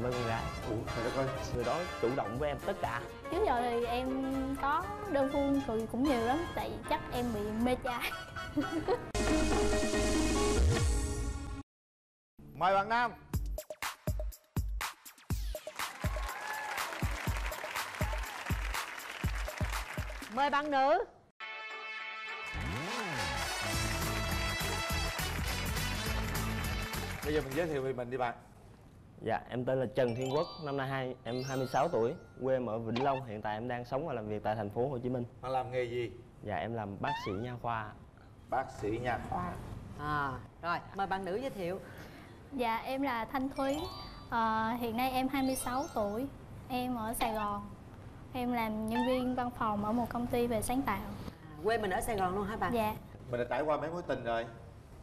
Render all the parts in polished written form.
với con gái. Ủa, trời đất ơi, người đó chủ động với em tất cả. Trước giờ thì em có đơn phương thì cũng nhiều lắm, tại vì chắc em bị mê trai. Mời bạn nam. Mời bạn nữ. Bây giờ mình giới thiệu về mình đi bạn. Dạ, em tên là Trần Thiên Quốc, năm nay em 26 tuổi, quê em ở Vĩnh Long, hiện tại em đang sống và làm việc tại thành phố Hồ Chí Minh. Bạn làm nghề gì? Dạ, em làm bác sĩ nha khoa. Bác sĩ nha khoa. À, rồi, mời bạn nữ giới thiệu. Dạ, em là Thanh Thúy, hiện nay em 26 tuổi, em ở Sài Gòn. Em làm nhân viên văn phòng ở một công ty về sáng tạo. À, quê mình ở Sài Gòn luôn hả bạn? Dạ. Mình đã trải qua mấy mối tình rồi?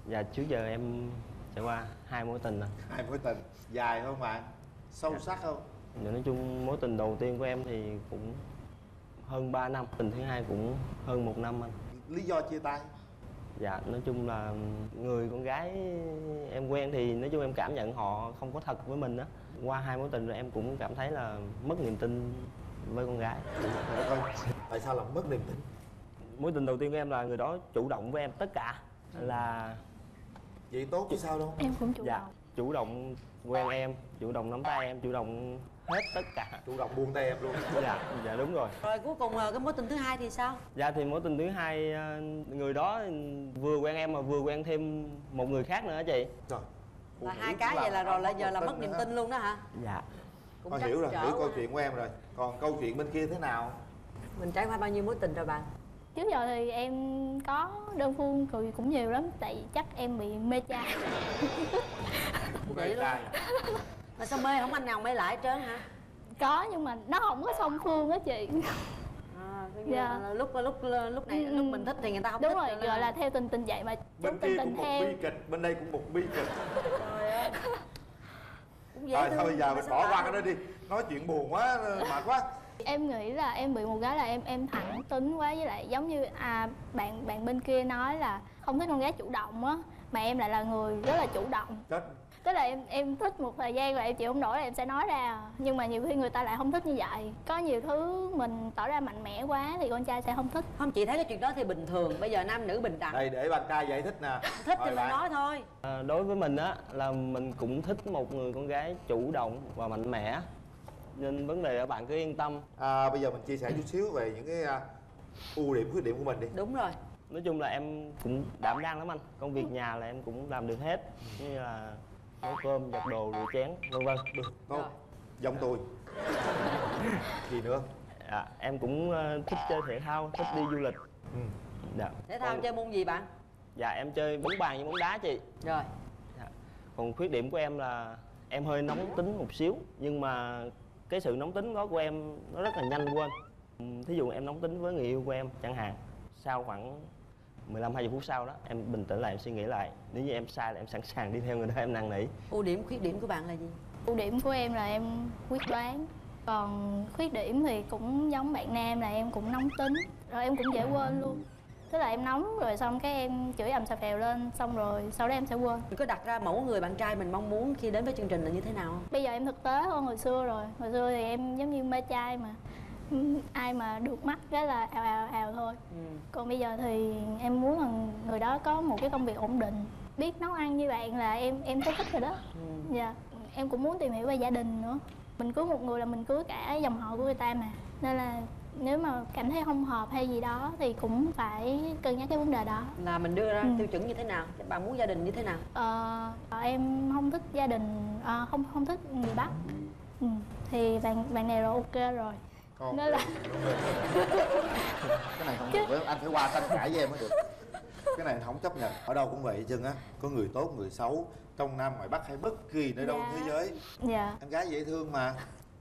Dạ, trước giờ em trải qua 2 mối tình rồi. 2 mối tình. Dài không bạn? Sâu sắc không? Dạ, nói chung mối tình đầu tiên của em thì cũng hơn 3 năm. Tình thứ hai cũng hơn 1 năm anh. Lý do chia tay? Dạ, nói chung là người con gái em quen thì nói chung em cảm nhận họ không có thật với mình á. Qua 2 mối tình rồi em cũng cảm thấy là mất niềm tin với con gái. Tại sao là mất niềm tin? Mối tình đầu tiên của em là người đó chủ động với em tất cả. Là vậy tốt chứ sao đâu. Em cũng chủ động. Chủ động quen em, chủ động nắm tay em, chủ động hết tất cả. Chủ động buông tay em luôn. Dạ đúng rồi. Rồi cuối cùng cái mối tình thứ hai thì sao? Dạ thì mối tình thứ hai người đó vừa quen em mà vừa quen thêm một người khác nữa hả chị? Rồi. Là 2 cái vậy là rồi, lại giờ là mất niềm tin luôn đó hả? Dạ. Con hiểu rồi, hiểu câu chuyện của em rồi. Còn câu chuyện bên kia thế nào? Mình trải qua bao nhiêu mối tình rồi bạn? Trước giờ thì em có đơn phương thì cũng nhiều lắm, tại chắc em bị mê trai. Mê trai. Mà sao mê không anh nào mê lại hết trơn hả? Có nhưng mà nó không có song phương á chị. À, dạ. Lúc này lúc mình thích thì người ta không thích. Đúng rồi, gọi là theo tình vậy mà. Bên kia cũng một bi kịch, bên đây cũng một bi kịch. Trời ơi. Rồi thôi giờ mình bỏ qua cái đó đi, nói chuyện buồn quá, mệt quá. Em nghĩ là em bị một cái là em thẳng tính quá, với lại giống như bạn bên kia nói là không thích con gái chủ động á, mà em lại là người rất là chủ động. Chết. Tức là em thích một thời gian rồi em chịu không nổi là em sẽ nói ra, nhưng mà nhiều khi người ta lại không thích như vậy. Có nhiều thứ mình tỏ ra mạnh mẽ quá thì con trai sẽ không thích. Không, chị thấy cái chuyện đó thì bình thường, bây giờ nam nữ bình đẳng. Đây để bạn trai giải thích nè. Thích thì mình nói thôi. À, đối với mình á là mình cũng thích một người con gái chủ động và mạnh mẽ, nên vấn đề là bạn cứ yên tâm. À, bây giờ mình chia sẻ chút xíu về những cái ưu điểm khuyết điểm của mình đi. Đúng rồi. Nói chung là em cũng đảm đang lắm anh, công việc nhà là em cũng làm được hết, như là nấu cơm, giặt đồ, rửa chén, vân vân. Được, tốt. Giống tôi. Gì nữa? À, em cũng thích chơi thể thao, thích đi du lịch. Ừ. Dạ. Thể thao chơi môn gì bạn? Dạ, em chơi bóng bàn với bóng đá chị. Rồi. Dạ. Còn khuyết điểm của em là em hơi nóng tính một xíu, nhưng mà cái sự nóng tính đó của em nó rất là nhanh quên. Thí dụ em nóng tính với người yêu của em chẳng hạn, sau khoảng 15-20 phút sau đó em bình tĩnh lại, em suy nghĩ lại, nếu như em sai là em sẵn sàng đi theo người đó, em năn nỉ. Ưu điểm khuyết điểm của bạn là gì? Ưu điểm của em là em quyết đoán, còn khuyết điểm thì cũng giống bạn nam là em cũng nóng tính, rồi em cũng dễ quên luôn. Tức là em nóng rồi xong cái em chửi ầm xà phèo lên, xong rồi sau đó em sẽ quên. Mình có đặt ra mẫu người bạn trai mình mong muốn khi đến với chương trình là như thế nào? Bây giờ em thực tế hơn hồi xưa rồi. Hồi xưa thì em giống như mê trai mà ai mà được mắt cái là ào thôi. Còn bây giờ thì em muốn là người đó có một cái công việc ổn định, biết nấu ăn như bạn là em thấy thích rồi đó. Dạ. Em cũng muốn tìm hiểu về gia đình nữa. Mình cưới một người là mình cưới cả dòng họ của người ta mà, nên là nếu mà cảm thấy không hợp hay gì đó thì cũng phải cân nhắc cái vấn đề đó. Là mình đưa ra tiêu chuẩn như thế nào? Bạn muốn gia đình như thế nào? Em không thích gia đình, không thích người Bắc. Thì bạn này là ok rồi. Còn nên là cái này không được, với anh phải qua tranh cãi với em mới được. Cái này không chấp nhận. Ở đâu cũng vậy chừng á, có người tốt người xấu, trong Nam ngoài Bắc hay bất kỳ nơi đâu thế giới. Dạ. Em gái dễ thương mà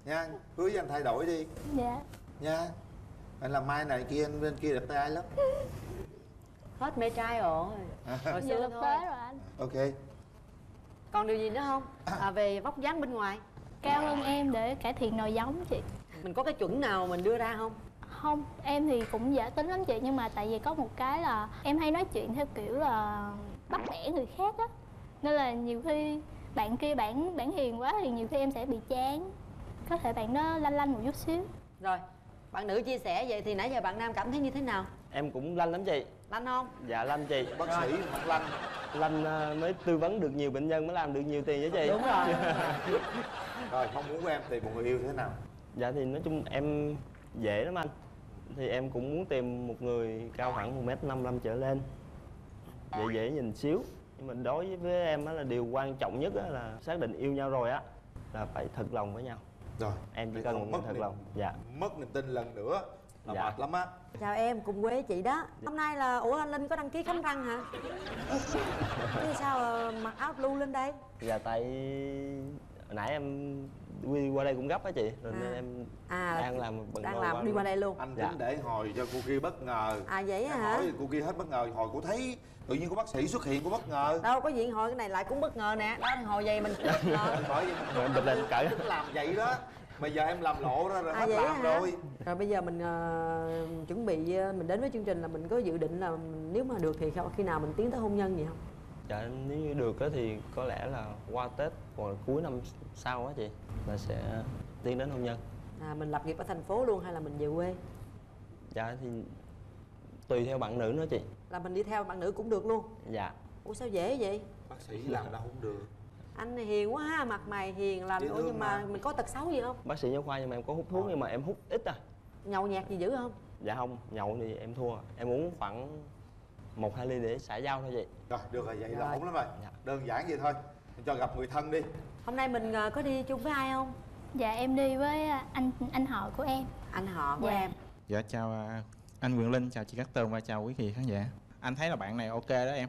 nha, cưới với anh thay đổi đi. Dạ. Nha, anh làm mai này kia bên kia đẹp trai lắm. Hết mê trai rồi. Hồi xưa thôi. Tới rồi anh. Ok. Còn điều gì nữa không? Về vóc dáng bên ngoài. Cao hơn em để cải thiện nồi giống chị. Mình có cái chuẩn nào mình đưa ra không? Không, em thì cũng dễ tính lắm chị, nhưng mà tại vì có một cái là em hay nói chuyện theo kiểu là bắt bẻ người khác á, nên là nhiều khi bạn kia bạn hiền quá thì nhiều khi em sẽ bị chán. Có thể bạn nó lanh lanh một chút xíu. Rồi, bạn nữ chia sẻ vậy thì nãy giờ bạn nam cảm thấy như thế nào? Em cũng lanh lắm chị. Lanh không? Dạ lanh chị. Bác sĩ mặt lanh. Lanh mới tư vấn được nhiều bệnh nhân, mới làm được nhiều tiền với chị. Đúng rồi. Rồi, mong muốn của em tìm một người yêu thế nào? Dạ thì nói chung em dễ lắm anh. Thì em cũng muốn tìm một người cao khoảng 1m55 trở lên, dễ dễ nhìn xíu. Nhưng mà đối với em á, là điều quan trọng nhất á, là xác định yêu nhau rồi á, là phải thật lòng với nhau. Rồi em chỉ cần một thật lòng. Dạ. Mất niềm tin lần nữa là dạ. Mệt lắm á. Chào em, cùng quê chị đó. Hôm nay là ủa anh Linh có đăng ký khám răng hả? Thế sao mặc áo blue lên đây? Dạ tại nãy em đi qua đây cũng gấp á chị, rồi nên em đang làm bận đang làm đi qua đây luôn. Anh tính để hồi cho cô kia bất ngờ. À vậy em hả? Hỏi cô kia hết bất ngờ, hồi cô thấy tự nhiên có bác sĩ xuất hiện, cô bất ngờ. Đâu có diện hồi cái này lại cũng bất ngờ nè. Đó hồi vậy mình bất ngờ. Bởi vậy mình bịt lên cởi. Làm vậy đó. Bây giờ em làm lộ ra rồi hết làm rồi. Rồi bây giờ mình chuẩn bị mình đến với chương trình là mình có dự định là nếu mà được thì khi nào mình tiến tới hôn nhân gì không? Dạ nếu như được thì có lẽ là qua Tết hoặc cuối năm sau á chị, là sẽ tiến đến hôn nhân. À mình lập nghiệp ở thành phố luôn hay là mình về quê? Dạ thì tùy theo bạn nữ nữa chị. Là mình đi theo bạn nữ cũng được luôn? Dạ. Ủa sao dễ vậy? Bác sĩ làm đâu không được. Anh này hiền quá ha, mặt mày hiền lành. Ủa nhưng mà mình có tật xấu gì không? Bác sĩ nha khoa nhưng mà em có hút thuốc nhưng mà em hút ít à. Nhậu nhạt gì dữ không? Dạ không, nhậu thì em thua. Em uống khoảng 1-2 ly để xả dao thôi vậy. Rồi được rồi, vậy là ổn lắm rồi. Dạ. Đơn giản vậy thôi. Mình cho gặp người thân đi. Hôm nay mình có đi chung với ai không? Dạ em đi với anh họ của em. Anh họ của em. Dạ chào anh Quyền Linh, chào chị Cát Tường và chào quý vị khán giả. Anh thấy là bạn này ok đó em.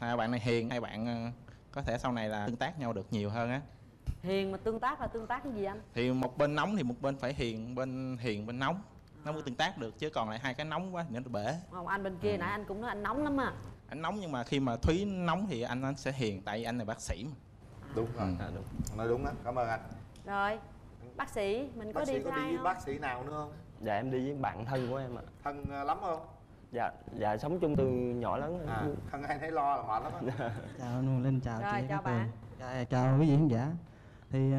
Hai bạn này hiền, hai bạn có thể sau này là tương tác nhau được nhiều hơn á. Hiền mà tương tác là tương tác cái gì anh? Thì một bên nóng thì một bên phải hiền bên nóng. Nó mới tương tác được chứ còn lại hai cái nóng quá thì nó bể. Không, anh bên kia nãy anh cũng nói anh nóng lắm à. Anh nóng nhưng mà khi mà Thúy nóng thì anh sẽ hiền, tại vì anh là bác sĩ mà. Đúng rồi, đúng. Nói đúng đó, cảm ơn anh. Rồi, bác sĩ mình có đi với ai không? Bác sĩ nào nữa không? Dạ em đi với bạn thân của em ạ. Thân lắm không? Dạ, dạ sống chung từ nhỏ lớn. Thân ai thấy lo là mệt lắm á. Dạ. Chào anh Linh, chào chị. Chào bạn. Chào quý vị khán giả. Thì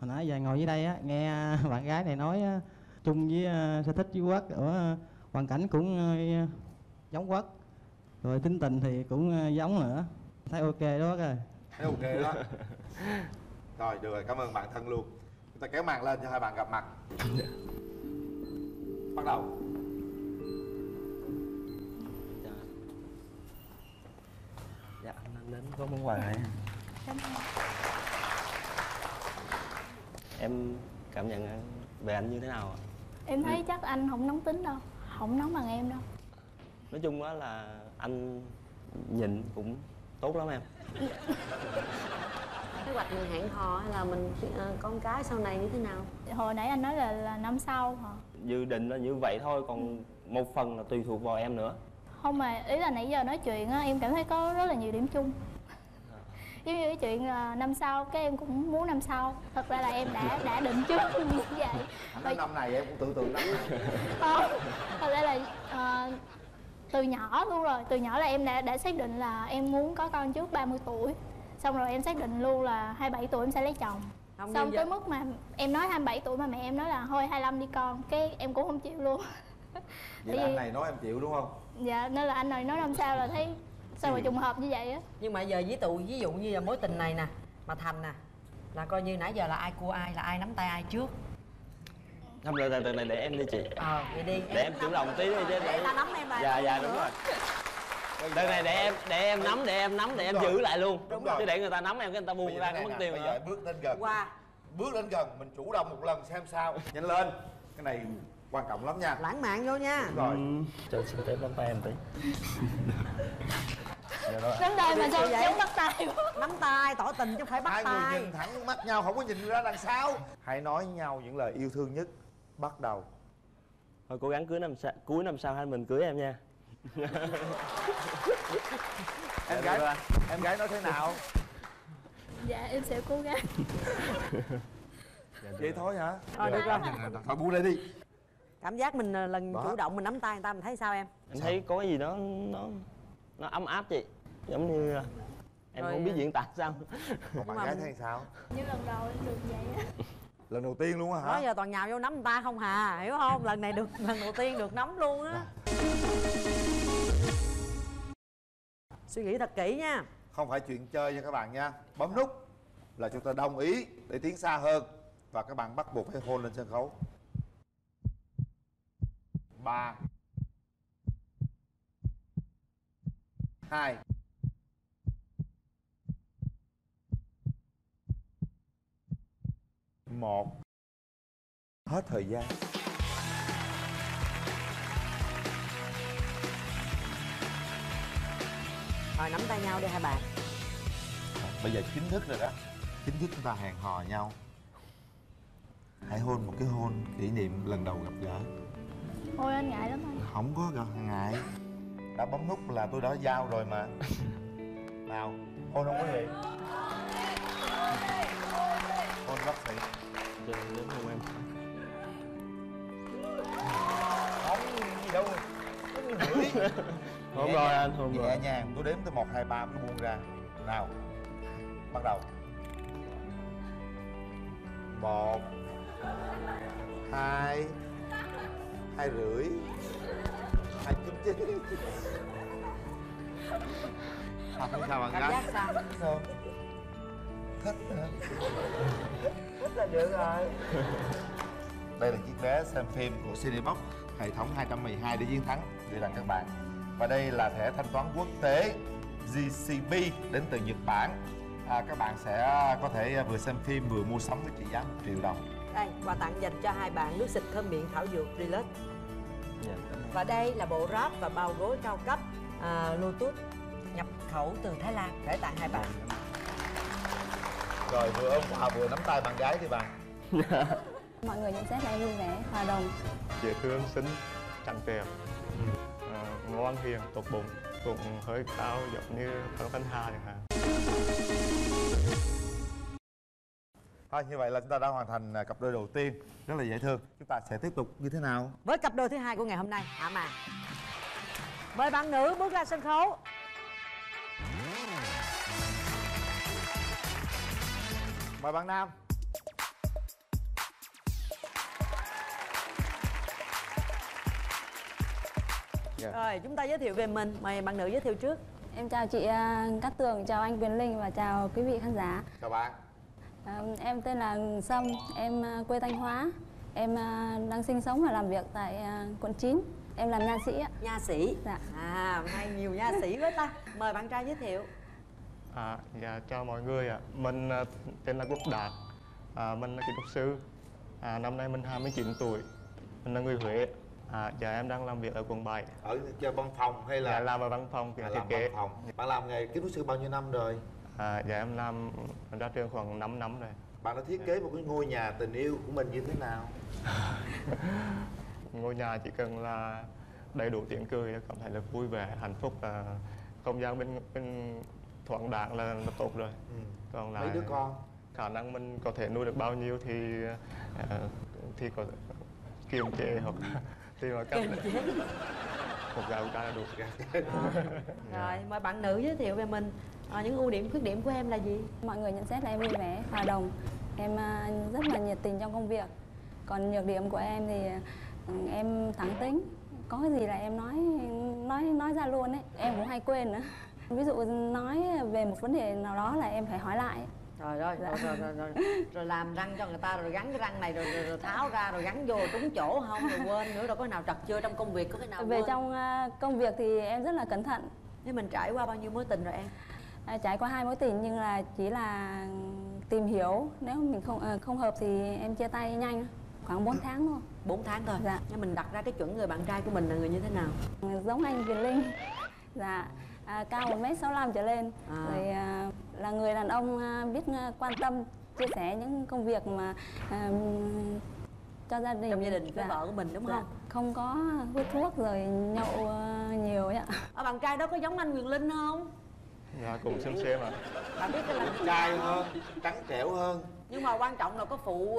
hồi nãy giờ ngồi dưới đây á, nghe bạn gái này nói chung với sở thích với Quốc, ở hoàn cảnh cũng giống Quốc, rồi tính tình thì cũng giống nữa, thấy ok đó rồi. Thấy ok đó. Rồi được rồi, cảm ơn bạn thân luôn. Chúng ta kéo màn lên cho hai bạn gặp mặt. Bắt đầu. Dạ anh đến có món quà này. Cảm ơn. Em cảm nhận về anh như thế nào ạ? Em thấy chắc anh không nóng tính đâu, không nóng bằng em đâu. Nói chung đó là anh nhịn cũng tốt lắm em. Kế hoạch mình hẹn hò hay là mình con cái sau này như thế nào? Hồi nãy anh nói là năm sau hả? Dự định là như vậy thôi, còn một phần là tùy thuộc vào em nữa. Không mà ý là nãy giờ nói chuyện á, em cảm thấy có rất là nhiều điểm chung. Giống như cái chuyện năm sau, cái em cũng muốn năm sau. Thật ra là em đã định trước như vậy. Và... năm này em cũng tưởng tượng lắm. Không, thật ra là từ nhỏ luôn rồi. Từ nhỏ là em đã xác định là em muốn có con trước 30 tuổi. Xong rồi em xác định luôn là 27 tuổi em sẽ lấy chồng. Không, xong tới mức mà em nói 27 tuổi mà mẹ em nói là thôi 25 đi con. Cái em cũng không chịu luôn. Vậy là anh này nói em chịu đúng không? Dạ, nên là anh này nói năm sau là thấy... sao mà trùng hợp như vậy á. Nhưng mà giờ ví dụ như là mối tình này nè mà thành nè là coi như nãy giờ là ai cua ai, là ai nắm tay ai trước? Không, từ từ này để em đi chị. Vậy đi. Để em chủ động tí đi chứ. Để ta nắm em lại. Dạ dạ đúng rồi. Đây này để em nắm giữ lại luôn. Đúng rồi. Chứ để người ta nắm em cái người ta buông ra cái mất tiêu. Bây giờ bước lên gần. Qua. Bước lên gần mình chủ động một lần xem sao. Nhanh lên. Cái này quan trọng lắm nha. Lãng mạn vô nha. Rồi. Chờ xin phép nắm tay em tí. Đến đây mà sao giống bắt tay quá. Nắm tay, tỏ tình chứ không phải bắt tay. Hai người nhìn thẳng mắt nhau, không có nhìn ra đằng sau. Hãy nói nhau những lời yêu thương nhất. Bắt đầu. Thôi cố gắng cuối năm sau hai mình cưới em nha. Em gái nói thế nào? Dạ em sẽ cố gắng. Vậy thôi hả? Thôi được rồi. Thôi buông lên đi. Cảm giác mình lần chủ động mình nắm tay người ta, mình thấy sao em? Em thấy có cái gì đó nó ấm áp chị, giống như Em không biết diễn tả sao. Còn bạn gái thấy sao? Như lần đầu em được vậy á. Lần đầu tiên luôn á hả? Đó giờ toàn nhào vô nắm người ta không hà, hiểu không? Lần này được, lần đầu tiên được nắm luôn á. Suy nghĩ thật kỹ nha. Không phải chuyện chơi nha các bạn nha. Bấm nút là chúng ta đồng ý để tiến xa hơn. Và các bạn bắt buộc phải hôn lên sân khấu. 3, 2, 1. Hết thời gian. Rồi nắm tay nhau đi hai bạn. Bây giờ chính thức rồi đó. Chính thức chúng ta hẹn hò nhau. Hãy hôn một cái hôn kỷ niệm lần đầu gặp gỡ. Ôi anh ngại lắm anh. Không có ngại. Đã bấm nút là tôi đã giao rồi mà. Nào, hôn không quý vị? Hôn bác sĩ. Đừng đến hôn em. Không, gì đâu. Hôn rồi anh, hôn rồi. Nhẹ nhàng, tôi đếm tới 1, 2, 3 mới buông ra. Nào, bắt đầu. 1, 2, 2 rưỡi, 2,99. Sao bạn gái? Sao? Thích hả? Thích là được rồi. Đây là chiếc vé xem phim của Cinebox, hệ thống 212 để chiến thắng gửi tặng các bạn. Và đây là thẻ thanh toán quốc tế JCB đến từ Nhật Bản. Các bạn sẽ có thể vừa xem phim vừa mua sắm với trị giá 1 triệu đồng. Đây, quà tặng dành cho hai bạn nước xịt thơm miệng thảo dược Relax. Và đây là bộ wrap và bao gối cao cấp Lulut nhập khẩu từ Thái Lan để tặng hai bạn. Rồi vừa ôm quà vừa nắm tay bạn gái đi bạn. Mọi người nhận xét là vui vẻ, hòa đồng, dễ thương, xinh, trắng trẻo, ngoan hiền, tốt bụng, cũng hơi cao giống như Tân Thanh Hà chẳng hạn. Thôi như vậy là chúng ta đã hoàn thành cặp đôi đầu tiên rất là dễ thương. Chúng ta sẽ tiếp tục như thế nào với cặp đôi thứ hai của ngày hôm nay hả? Mà mời bạn nữ bước ra sân khấu. Mời bạn nam. Rồi chúng ta giới thiệu về mình, mời bạn nữ giới thiệu trước. Em chào chị Cát Tường, chào anh Quyền Linh và chào quý vị khán giả. Chào bạn. Em tên là Sâm, em quê Thanh Hóa. Em đang sinh sống và làm việc tại quận 9. Em làm nha sĩ ạ. Nha sĩ? Dạ. À, hôm nay nhiều nha sĩ với ta. Mời bạn trai giới thiệu. Dạ, chào mọi người ạ. Mình tên là Quốc Đạt. Mình là kiến trúc sư. Năm nay mình 29 tuổi. Mình là người Huế. Dạ, em đang làm việc ở quận 7. Ở văn phòng hay là? Dạ, làm ở văn phòng, thiết kế. Bạn làm nghề kiến trúc sư bao nhiêu năm rồi? Dạ em làm ra trường khoảng 5 năm rồi. Bạn đã thiết kế một cái ngôi nhà tình yêu của mình như thế nào? Ngôi nhà chỉ cần là đầy đủ tiếng cười, cảm thấy là vui vẻ, hạnh phúc, không gian bên thoáng đãng là tốt rồi. Còn lại mấy đứa con? Khả năng mình có thể nuôi được bao nhiêu thì có kiềm chế hoặc thì mà cách một gạo ra là đủ. Rồi mời bạn nữ giới thiệu về mình. Những ưu điểm, khuyết điểm của em là gì? Mọi người nhận xét là em vui vẻ, hòa đồng. Em rất là nhiệt tình trong công việc. Còn nhược điểm của em thì em thẳng tính. Có cái gì là em nói ra luôn ấy. Em cũng hay quên nữa. Ví dụ nói về một vấn đề nào đó là em phải hỏi lại. Trời ơi, dạ. Rồi làm răng cho người ta, rồi gắn cái răng này, rồi tháo ra, rồi gắn vô trúng chỗ không, rồi quên nữa, đâu có nào trật chưa trong công việc, có cái nào. Về quên. Trong công việc thì em rất là cẩn thận. Nhưng mình trải qua bao nhiêu mối tình rồi em? Trải qua 2 mối tình nhưng là chỉ là tìm hiểu, nếu mình không hợp thì em chia tay nhanh, khoảng 4 tháng thôi. 4 tháng thôi. Dạ. Nhưng mình đặt ra cái chuẩn người bạn trai của mình là người như thế nào? Giống anh Việt Linh. Dạ. Cao 1m65 trở lên. Rồi là người đàn ông biết quan tâm, chia sẻ những công việc mà cho gia đình. Trong gia đình với vợ của mình đúng không? Không có hút thuốc rồi nhậu nhiều ấy ạ. Bạn trai đó có giống anh Quyền Linh không? Dạ, cùng xem ạ. Bạn biết cái là trai hơn, trắng trẻo hơn. Nhưng mà quan trọng là có phụ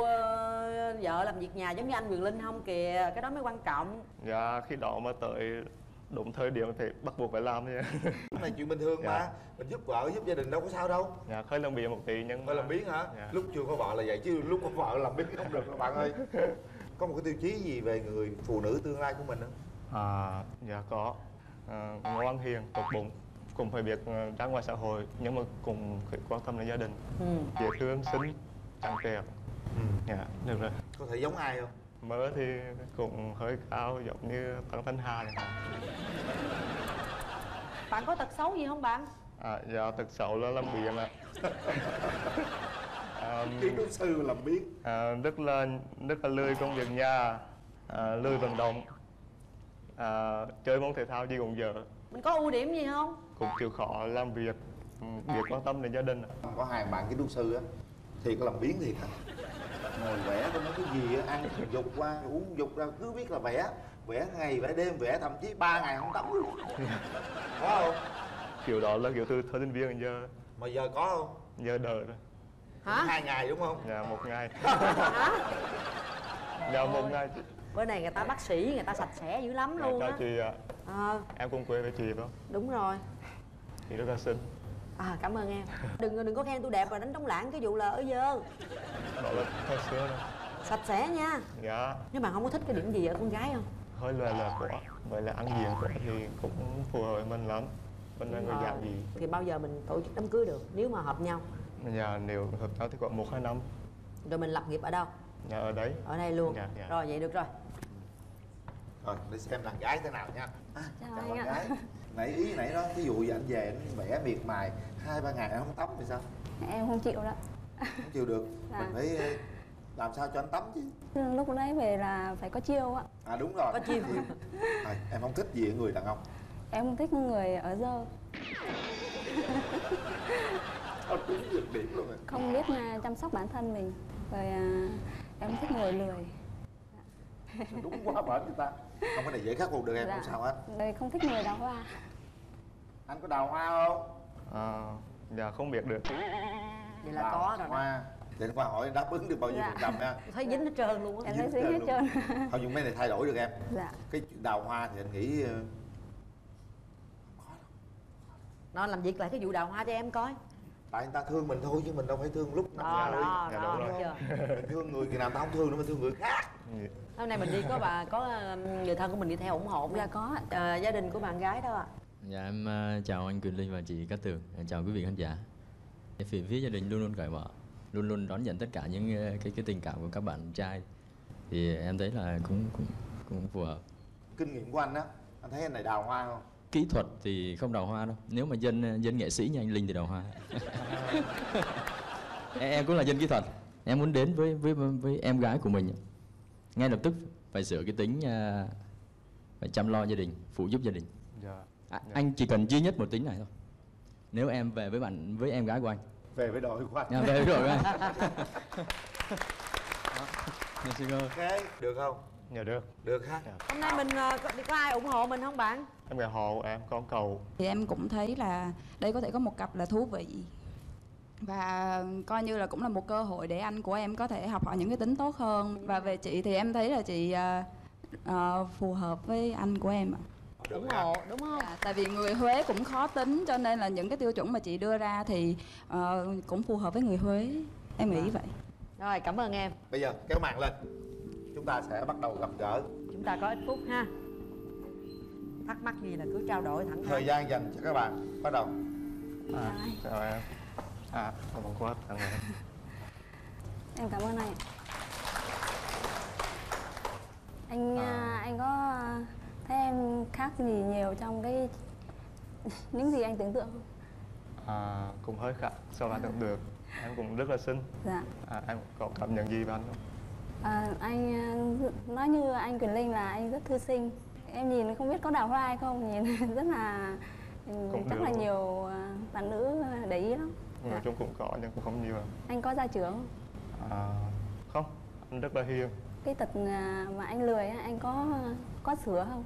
vợ làm việc nhà giống như anh Quyền Linh không kìa. Cái đó mới quan trọng. Dạ, khi đó mà tới đúng thời điểm phải bắt buộc phải làm nha. Cái này chuyện bình thường mà, mình giúp vợ giúp gia đình đâu có sao đâu. Dạ khơi làm biếng một tí nhưng mà làm biếng hả? Dạ. Lúc chưa có vợ là vậy chứ lúc có vợ làm biếng không được các bạn ơi. Có một cái tiêu chí gì về người phụ nữ tương lai của mình không? À, dạ có. Ngoan hiền, tốt bụng, cũng phải biết ra ngoài xã hội nhưng mà cũng phải quan tâm đến gia đình. Dễ thương, xinh, chẳng đẹp. Dạ được rồi. Có thể giống ai không? Mỡ thì cũng hơi cao giống như Tân Thanh Hà này. Bạn có tật xấu gì không bạn? À, dạ tật xấu là làm biếng ạ. Kiến trúc sư làm biếng. Rất là lười công việc nhà, lười vận động, chơi môn thể thao gì cũng dở. Mình có ưu điểm gì không? Cũng chịu khó làm việc, việc quan tâm đến gia đình. Có hai bạn kiến trúc sư á, thì có làm biếng thiệt á. Ngồi vẽ có mấy cái gì ăn dục qua uống dục ra cứ biết là vẽ, vẽ ngày vẽ đêm, vẽ thậm chí 3 ngày không tắm luôn. Có không? Kiểu đó là kiểu thư sinh viên giờ. Mà giờ có không? Giờ đời rồi. Hả? 2 ngày đúng không? Dạ 1 ngày. Hả? Dạ 1 ngày. Bữa này người ta bác sĩ người ta sạch sẽ dữ lắm luôn á. Chào chị ạ. Em cũng quê với chị phải không? Đúng rồi. Chị rất là xinh. À, cảm ơn em. Đừng có khen tôi đẹp rồi đánh trống lãng cái vụ là ở dơ. Đó là thật xưa đâu. Sạch sẽ nha. Dạ. Nhưng mà không có thích cái điểm gì ở con gái không? Hơi lười là của, vậy là ăn diện của thì cũng phù hợp với mình lắm. Bên là người dạng gì? Thì bao giờ mình tổ chức đám cưới được nếu mà hợp nhau? Dạ, nếu hợp nhau thì khoảng 1-2 năm. Rồi mình lập nghiệp ở đâu? Dạ, ở đấy. Ở đây luôn. Dạ, dạ. Rồi, vậy được rồi. Rồi, để xem đàn gái thế nào nha. Chào bạn gái. Nãy nãy đó, ví dụ như anh về anh vẽ miệt mài 2-3 ngày anh không tắm thì sao? Em không chịu đó. Không chịu được, mình phải làm sao cho anh tắm chứ. Lúc nãy về là phải có chiêu á. À đúng rồi, có chiêu. À, em không thích gì ở người đàn ông? Em không thích người ở dơ. Sao đúng được điểm luôn rồi. Không biết chăm sóc bản thân mình. Rồi em thích người lười. Đúng quá bển người ta. Không, cái này dễ khắc phục được em, không sao hết. Đây không thích người đào hoa. Anh có đào hoa không? Dạ không biết được. Vậy là đào có rồi hoa. Để anh qua hỏi đáp ứng được bao nhiêu phần trăm nha. Thấy dính hết trơn luôn á. Em thấy dính hết trơn. Không, nhưng mấy này thay đổi được em. Dạ. Cái đào hoa thì anh nghĩ khó đâu. Nó làm việc lại cái vụ đào hoa cho em coi. Tại người ta thương mình thôi chứ mình đâu phải thương lúc nào. Đó, đúng chưa? Mình thương người thì nào ta không thương nữa, mình thương người khác. Hôm nay mình đi có bà, có người thân của mình đi theo ủng hộ. Dạ có. Gia đình của bạn gái đó ạ. Dạ em chào anh Quyền Linh và chị Cát Tường. Chào quý vị khán giả. Phía gia đình luôn luôn cởi mở, luôn luôn đón nhận tất cả những cái tình cảm của các bạn trai. Thì em thấy là cũng phù hợp. Kinh nghiệm của anh á, anh thấy anh này đào hoa không? Kỹ thuật thì không đào hoa đâu. Nếu mà dân nghệ sĩ như anh Linh thì đào hoa. Em cũng là dân kỹ thuật. Em muốn đến với em gái của mình ngay lập tức phải sửa cái tính, phải chăm lo gia đình, phụ giúp gia đình. Anh chỉ cần duy nhất một tính này thôi. Nếu em về với em gái của anh, về với đội của anh, về với đội của anh. Ok, được không? Dạ được. Được ha. Hôm nay mình có ai ủng hộ mình không bạn? Em gái hộ em, con cầu. Thì em cũng thấy là đây có thể có một cặp là thú vị. Và coi như là cũng là một cơ hội để anh của em có thể học hỏi những cái tính tốt hơn. Và về chị thì em thấy là chị phù hợp với anh của em ạ. Ủng hộ đúng không? Tại vì người Huế cũng khó tính cho nên là những cái tiêu chuẩn mà chị đưa ra thì cũng phù hợp với người Huế. Em nghĩ vậy. Rồi, cảm ơn em. Bây giờ kéo màn lên. Chúng ta sẽ bắt đầu gặp gỡ. Chúng ta có ít phút ha. Thắc mắc gì là cứ trao đổi thẳng thắn. Thời gian dành cho các bạn bắt đầu. Chào em. Cảm ơn quá. Em cảm ơn anh. Anh có thấy em khác gì nhiều trong cái những gì anh tưởng tượng không? Cũng hơi khác so với tưởng tượng. Em cũng rất là xinh. Dạ. Em có cảm nhận gì về anh không? Anh nói như anh Quyền Linh là anh rất thư sinh. Em nhìn không biết có đào hoa hay không, nhìn rất là chắc là nhiều bạn nữ để ý lắm. Nói chung cũng có nhưng cũng không nhiều. Anh có gia trưởng? Không, anh rất là hiền. Cái tật mà anh lười anh có sửa không?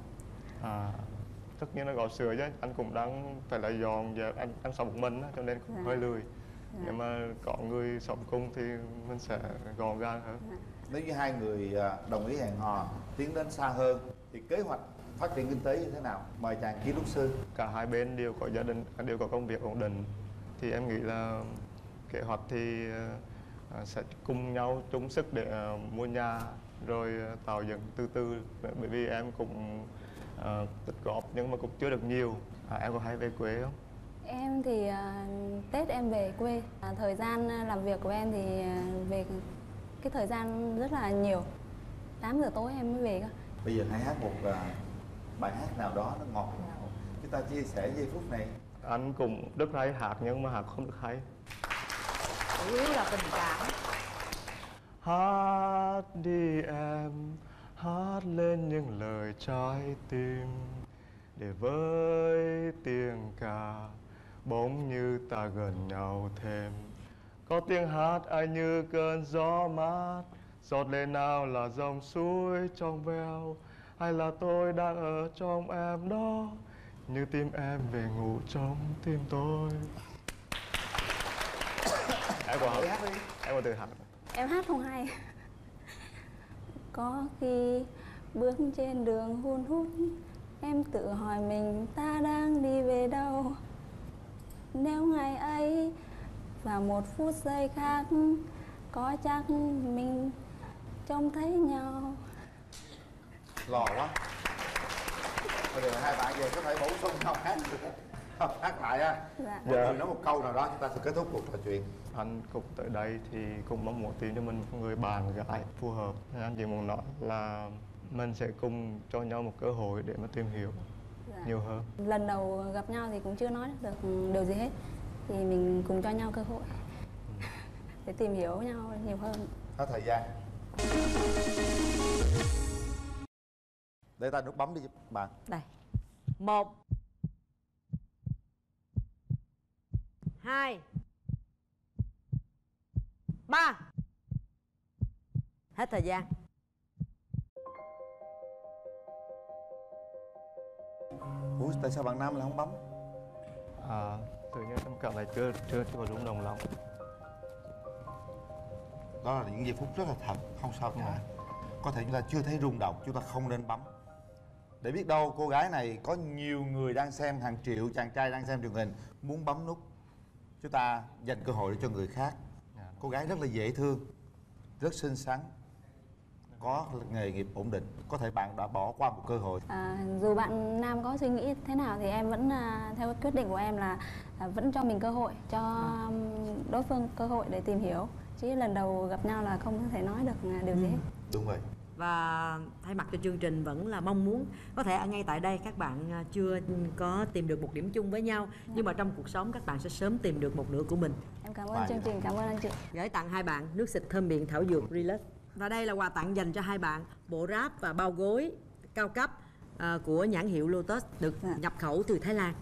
Tất nhiên nó gọi sửa chứ, anh cũng đang phải là dọn và anh sống một mình cho nên cũng hơi lười. Nhưng mà có người sống cùng thì mình sẽ gọn gàng hơn. Nếu như hai người đồng ý hẹn hò tiến đến xa hơn thì kế hoạch phát triển kinh tế như thế nào? Mời chàng kiến trúc sư. Cả hai bên đều có gia đình, đều có công việc ổn định, thì em nghĩ là kế hoạch thì sẽ cùng nhau chung sức để mua nhà rồi tạo dựng từ từ, bởi vì em cũng tích góp nhưng mà cũng chưa được nhiều. Em có hay về quê không? Em thì Tết em về quê. Thời gian làm việc của em thì về cái thời gian rất là nhiều. 8 giờ tối em mới về cơ. Bây giờ hãy hát một bài hát nào đó nó ngọt ngào, chúng ta chia sẻ giây phút này. Anh cũng rất hay hát nhưng mà hát không được hay. Chủ yếu là tình cảm. Hát đi em, hát lên những lời trái tim, để với tiếng ca bỗng như ta gần nhau thêm. Có tiếng hát ai như cơn gió mát giọt lên, nào là dòng suối trong veo, hay là tôi đang ở trong em đó, như tim em về ngủ trong tim tôi. Em còn hát đi. Em còn tự hát. Em hát không hay. Có khi bước trên đường hun hút, em tự hỏi mình ta đang đi về đâu. Nếu ngày ấy và một phút giây khác, có chắc mình trông thấy nhau. Lò quá. Bây giờ hai bạn về có thể bổ sung nhau hát được. Hát lại á. Dạ. Mỗi người nói một câu nào đó chúng ta sẽ kết thúc cuộc trò chuyện. Anh cũng tới đây thì cũng mong muốn tìm cho mình một người bạn gái phù hợp. Anh chỉ muốn nói là mình sẽ cùng cho nhau một cơ hội để mà tìm hiểu nhiều hơn. Lần đầu gặp nhau thì cũng chưa nói được điều gì hết, thì mình cùng cho nhau cơ hội để tìm hiểu nhau nhiều hơn. Có thời gian. Để ta nút bấm đi giúp bạn. Đây. 1 2 3. Hết thời gian. Ủa, tại sao bạn nam lại không bấm? Tự nhiên em cảm thấy chưa có đúng đồng lòng. Đó là những giây phút rất là thật, không sao cả. Có thể chúng ta chưa thấy rung động, chúng ta không nên bấm. Để biết đâu cô gái này có nhiều người đang xem, hàng triệu chàng trai đang xem truyền hình muốn bấm nút. Chúng ta dành cơ hội để cho người khác. Cô gái rất là dễ thương, rất xinh xắn, có nghề nghiệp ổn định. Có thể bạn đã bỏ qua một cơ hội. Dù bạn nam có suy nghĩ thế nào thì em vẫn theo quyết định của em là vẫn cho mình cơ hội, cho đối phương cơ hội để tìm hiểu. Chứ lần đầu gặp nhau là không thể nói được điều gì hết. Đúng rồi. Và thay mặt cho chương trình vẫn là mong muốn có thể ở ngay tại đây các bạn chưa có tìm được một điểm chung với nhau, nhưng mà trong cuộc sống các bạn sẽ sớm tìm được một nửa của mình. Em cảm ơn chương trình, cảm ơn anh chị. Gửi tặng hai bạn nước xịt thơm miệng thảo dược Relax. Và đây là quà tặng dành cho hai bạn, bộ ráp và bao gối cao cấp của nhãn hiệu Lotus, được nhập khẩu từ Thái Lan.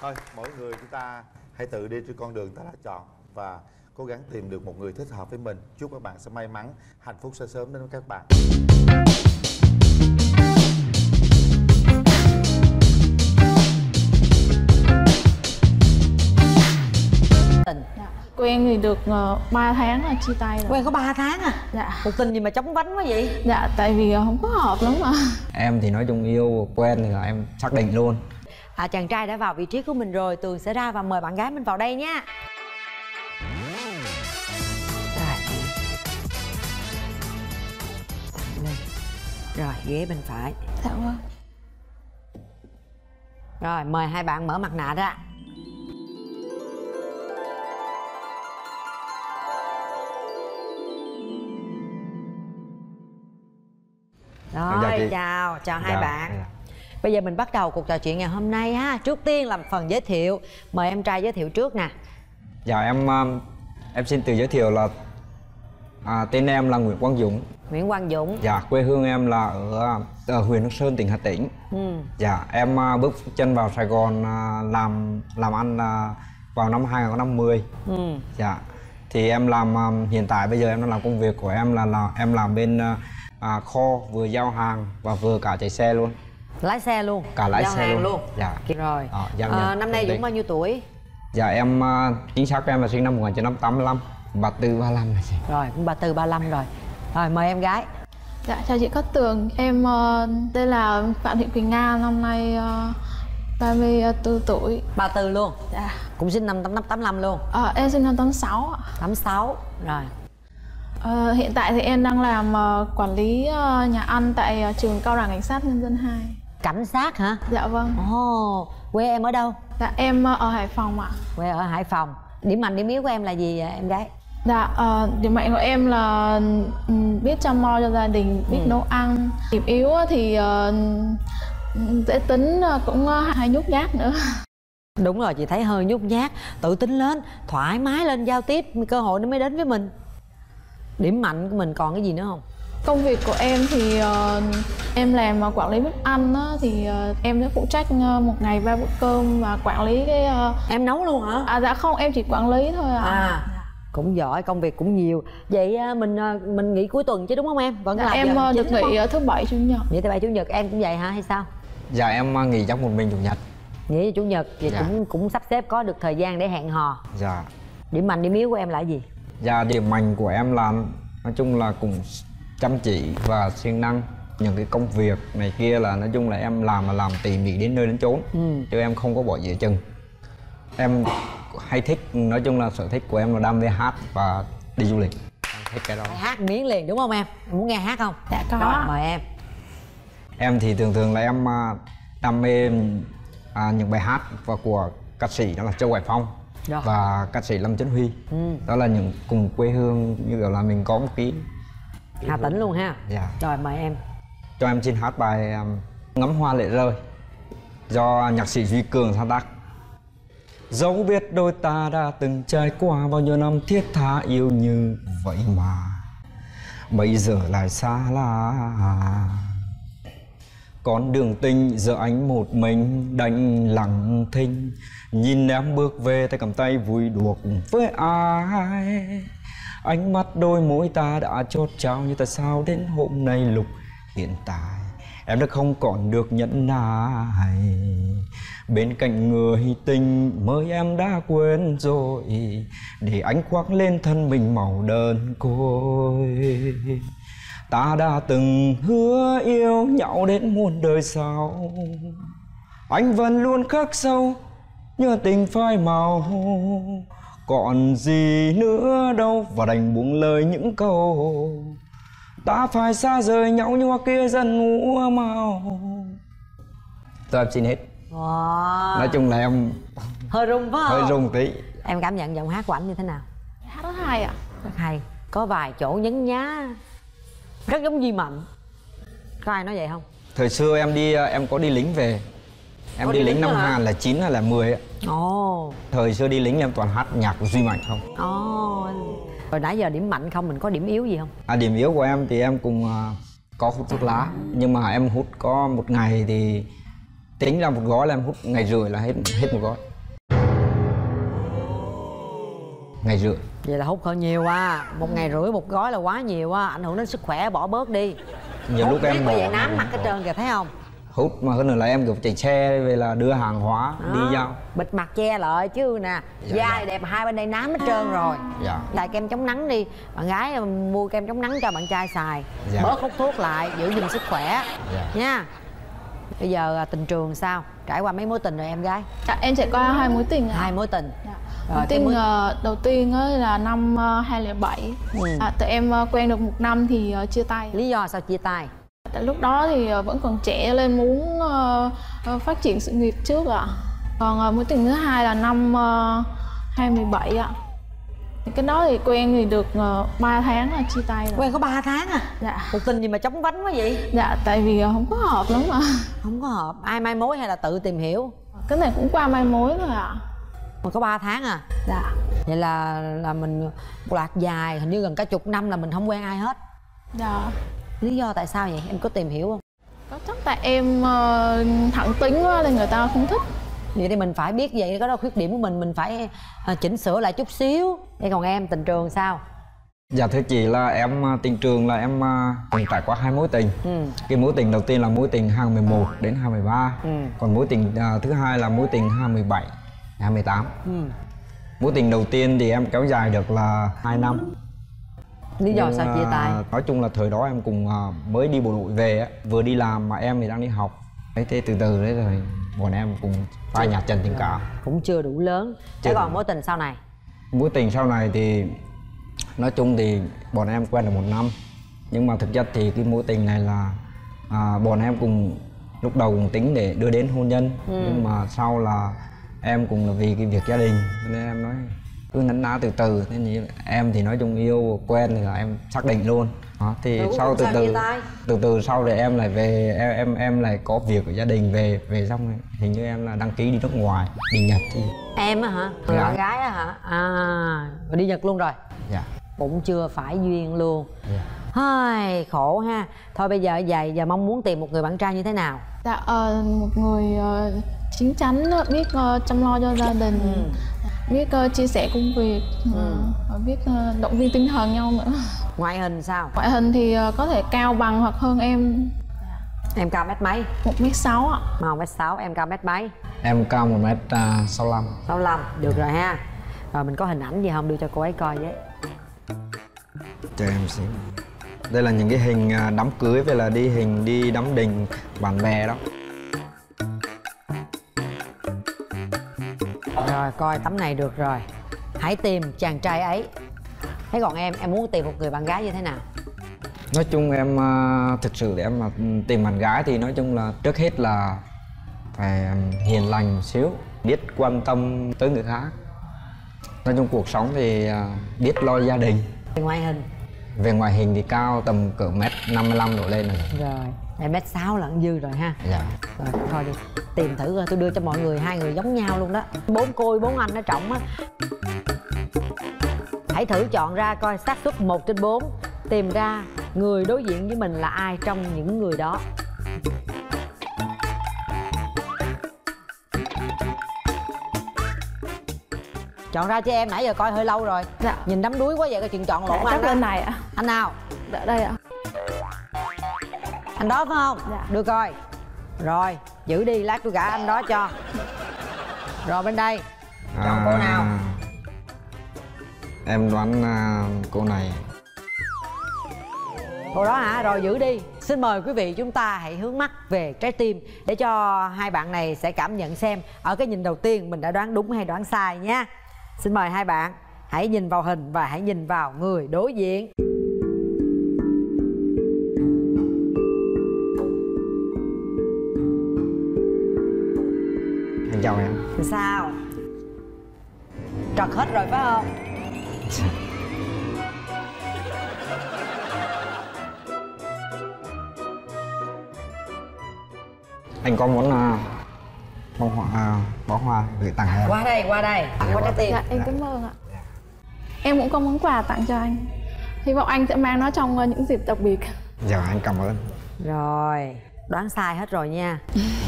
Thôi, mỗi người chúng ta hãy tự đi trên con đường ta đã chọn và cố gắng tìm được một người thích hợp với mình. Chúc các bạn sẽ may mắn, hạnh phúc sẽ sớm đến với các bạn. Quen thì được 3 tháng là chia tay rồi. Quen có 3 tháng à? Dạ. Cuộc tình gì mà chóng vánh quá vậy? Dạ, tại vì không có hợp lắm mà. Em thì nói chung yêu, quen thì là em xác định luôn. Chàng trai đã vào vị trí của mình rồi, Tường sẽ ra và mời bạn gái mình vào đây nha. Rồi, ghế bên phải. Dạ vâng. Rồi, mời hai bạn mở mặt nạ ra. Rồi, chào hai bạn. Bây giờ mình bắt đầu cuộc trò chuyện ngày hôm nay ha. Trước tiên làm phần giới thiệu. Mời em trai giới thiệu trước nè. Dạ, em xin tự giới thiệu là tên em là Nguyễn Quang Dũng. Nguyễn Quang Dũng. Dạ, quê hương em là ở huyện Hương Sơn, tỉnh Hà Tĩnh. Dạ, em bước chân vào Sài Gòn làm ăn vào năm 2050. Dạ, thì em làm hiện tại bây giờ em đang làm công việc của em là em làm bên kho, vừa giao hàng và vừa cả chạy xe luôn. Lái xe luôn? Cả lái giao xe hàng luôn. Dạ. Rồi. Năm nay Dũng bao nhiêu tuổi? Dạ, em chính xác em là sinh năm 1985. Bà Tư 35 rồi. Rồi, cũng bà Tư 35 rồi. Rồi, mời em gái. Dạ, chào chị Cát Tường, em tên là Phạm Thị Quỳnh Nga, năm nay 34 tuổi. 34 luôn? Dạ. Cũng sinh năm 85 luôn? Em sinh năm 86 ạ. 86, rồi. Hiện tại thì em đang làm quản lý nhà ăn tại trường Cao đẳng Cảnh sát Nhân dân 2. Cảnh sát hả? Dạ vâng. Ồ, quê em ở đâu? Dạ, em ở Hải Phòng ạ. Quê ở Hải Phòng. Điểm mạnh, điểm yếu của em là gì vậy, em gái? Dạ, điểm mạnh của em là biết chăm lo cho gia đình, biết nấu ăn. Điểm yếu thì dễ tính, cũng hay nhút nhát nữa. Đúng rồi, chị thấy hơi nhút nhát, tự tin lên, thoải mái lên, giao tiếp, cơ hội nó mới đến với mình. Điểm mạnh của mình còn cái gì nữa không? Công việc của em thì em làm quản lý bếp ăn á, thì em sẽ phụ trách một ngày 3 bữa cơm và quản lý cái... Em nấu luôn hả? À dạ không, em chỉ quản lý thôi ạ. À, cũng giỏi, công việc cũng nhiều. Vậy mình nghỉ cuối tuần chứ đúng không em? Vẫn dạ, làm em được nghỉ thứ Bảy Chủ nhật. Vậy thứ Bảy Chủ nhật em cũng vậy hả hay sao? Dạ em nghỉ trong một mình Chủ nhật. Nghỉ Chủ nhật thì dạ. cũng sắp xếp có được thời gian để hẹn hò. Dạ. Điểm mạnh điểm yếu của em là gì? Dạ điểm mạnh của em là nói chung là cũng chăm chỉ và siêng năng. Những cái công việc này kia là nói chung là em làm mà làm tỉ mỉ đến nơi đến chốn, chứ em không có bỏ dĩa chừng. Em hay thích, nói chung là sở thích của em là đam mê hát và đi du lịch. Em thích cái đó. Hát miếng liền đúng không em? Muốn nghe hát không? Dạ có. Rồi, mời em. Em thì thường là em đam mê những bài hát và của ca sĩ đó là Châu Hải Phong và ca sĩ Lâm Trấn Huy. Đó là những cùng quê hương, như kiểu là mình có một cái Hà Tĩnh luôn ha. Dạ. Rồi mời em. Cho em xin hát bài Ngắm Hoa Lệ Rơi do nhạc sĩ Duy Cường sáng tác. Dẫu biết đôi ta đã từng trải qua bao nhiêu năm thiết tha yêu như vậy mà bây giờ lại xa lạ. Con đường tình giờ anh một mình đành lặng thinh, nhìn em bước về tay cầm tay vui đùa cùng với ai. Ánh mắt đôi môi ta đã chốt trao như tại sao đến hôm nay lúc hiện tại em đã không còn được nhẫn nại. Bên cạnh người tình mới em đã quên rồi, để anh khoác lên thân mình màu đơn côi. Ta đã từng hứa yêu nhau đến muôn đời sau, anh vẫn luôn khắc sâu như tình phai màu. Còn gì nữa đâu và đành buông lời những câu ta phải xa rời nhau như hoa kia dần ngủ màu. Tôi em xin hết. Wow. Nói chung là em hơi rung phải không? Hơi rung tí. Em cảm nhận giọng hát của ảnh như thế nào? Hát rất hay ạ. Rất hay. Có vài chỗ nhấn nhá rất giống Duy Mạnh. Có ai nói vậy không? Thời xưa em có đi lính về. Em có đi lính năm Hàn là 9 hay là 10 ạ. Ồ. Thời xưa đi lính em toàn hát nhạc của Duy Mạnh không. Ồ. Rồi nãy giờ điểm mạnh không, mình có điểm yếu gì không? À, điểm yếu của em thì em cũng có hút thuốc lá. Nhưng mà em hút có một ngày thì tính ra một gói là em hút ngày rưỡi là hết một gói. Ngày rưỡi. Vậy là hút hơi nhiều à. Một ngày rưỡi một gói là quá nhiều à. Ảnh hưởng đến sức khỏe, bỏ bớt đi. Nhiều lúc em bỏ nám mặt hết trơn kìa, thấy không? Hút mà hơn nữa là em kiểu chạy xe về là đưa hàng hóa đi giao. Bịt mặt che lại chứ nè. Dạ, da dạ. Đẹp hai bên đây nám hết trơn rồi. Dạ. Xài kem chống nắng đi. Bạn gái mua kem chống nắng cho bạn trai xài. Dạ. Bớt hút thuốc lại, giữ gìn sức khỏe. Dạ. Nha. Bây giờ tình trường sao? Trải qua mấy mối tình rồi em gái? Dạ, em trải qua 2 mối tình. 2 mối tình. Dạ. Mối tình đầu tiên là năm 2007. Tụi em quen được 1 năm thì chia tay. Lý do sao chia tay? Tại lúc đó thì vẫn còn trẻ lên, muốn phát triển sự nghiệp trước ạ. Còn mối tình thứ hai là năm 2017 ạ. Cái đó thì quen thì được 3 tháng là chia tay rồi. Quen có 3 tháng à? Dạ. Cuộc tình gì mà chóng vánh quá vậy? Dạ, tại vì không có hợp lắm ạ. Không có hợp, ai mai mối hay là tự tìm hiểu? Cái này cũng qua mai mối rồi ạ. Mà có 3 tháng à? Dạ. Vậy là mình một loạt dài, hình như gần cả chục năm là mình không quen ai hết. Dạ. Lý do tại sao vậy? Em có tìm hiểu không? Có, chắc tại em thẳng tính quá nên người ta không thích. Vậy thì mình phải biết vậy, có đâu khuyết điểm của mình phải chỉnh sửa lại chút xíu. Thế còn em tình trường sao? Dạ thưa chị là em tình trường là em cũng trải qua 2 mối tình. Cái mối tình đầu tiên là mối tình 2011 đến 2013. Còn mối tình thứ hai là mối tình 2017, 2018. Mối tình đầu tiên thì em kéo dài được là 2 năm. Lý do sao chia tay? Nói chung là thời đó em cùng mới đi bộ đội về á, vừa đi làm mà em thì đang đi học. Thế từ từ đấy rồi bọn em cùng phai nhạt dần tình cảm. Cũng chưa đủ lớn. Thế còn mối tình sau này? Mối tình sau này thì nói chung thì bọn em quen được 1 năm. Nhưng mà thực chất thì cái mối tình này là bọn em cùng lúc đầu cùng tính để đưa đến hôn nhân. Nhưng mà sau là em cùng là vì cái việc gia đình nên em nói cứ nắn ná từ từ. Thế như em thì nói chung yêu quen thì là em xác định luôn. Đó, thì sau từ từ sau thì em lại về, em lại có việc của gia đình, về xong rồi hình như em là đăng ký đi nước ngoài, đi Nhật. Thì em á hả? Người bạn gái á hả? À, đi Nhật luôn rồi. Dạ. Cũng chưa phải duyên luôn. Dạ. Hơi khổ ha. Thôi bây giờ vậy, giờ mong muốn tìm một người bạn trai như thế nào? Dạ, một người chín chắn, biết chăm lo cho gia đình, biết chia sẻ công việc, biết động viên tinh thần nhau nữa. Ngoại hình sao? Ngoại hình thì có thể cao bằng hoặc hơn em. Em cao mét mấy? 1m6 ạ. Mà 1m6, em cao mét mấy? Em cao 1m65. 65, được rồi ha. Rồi mình có hình ảnh gì không? Đưa cho cô ấy coi với. Chờ em xíu. Đây là những cái hình đám cưới với là đi hình đi đám đình bạn bè đó. Rồi coi tấm này được rồi. Hãy tìm chàng trai ấy. Thế còn em muốn tìm một người bạn gái như thế nào? Nói chung em thực sự để em mà tìm bạn gái thì nói chung là trước hết là phải hiền lành một xíu, biết quan tâm tới người khác. Nói chung cuộc sống thì biết lo gia đình. Ngoại hình? Về ngoại hình thì cao tầm cỡ 1m55 đổ lên rồi. Rồi, em 1m6 lận dư rồi ha. Dạ. Rồi thôi đi, tìm thử coi, tôi đưa cho mọi người 2 người giống nhau luôn đó. 4 cô 4 anh nó trọng á. Hãy thử chọn ra coi, xác suất 1/4 tìm ra người đối diện với mình là ai trong những người đó. Chọn ra cho em, nãy giờ coi hơi lâu rồi. Dạ. Nhìn đắm đuối quá vậy, coi chuyện chọn lộn. Dạ, anh lên này ạ. Anh nào? Dạ đây ạ. Anh đó phải không? Dạ. Đưa coi. Rồi, giữ đi, lát tôi gả anh đó cho. Rồi bên đây. Chọn cô nào? Em đoán cô này. Cô đó hả? Rồi giữ đi. Xin mời quý vị chúng ta hãy hướng mắt về trái tim để cho hai bạn này sẽ cảm nhận xem ở cái nhìn đầu tiên mình đã đoán đúng hay đoán sai nhé. Xin mời hai bạn hãy nhìn vào hình và hãy nhìn vào người đối diện. Anh chào em. Sao? Trật hết rồi phải không? Anh có muốn bó hoa gửi tặng em? Qua đây, qua đây. Qua trái tim. Dạ, em cảm ơn ạ. Em cũng có món quà tặng cho anh. Hy vọng anh sẽ mang nó trong những dịp đặc biệt. Dạ, anh cảm ơn. Rồi, đoán sai hết rồi nha.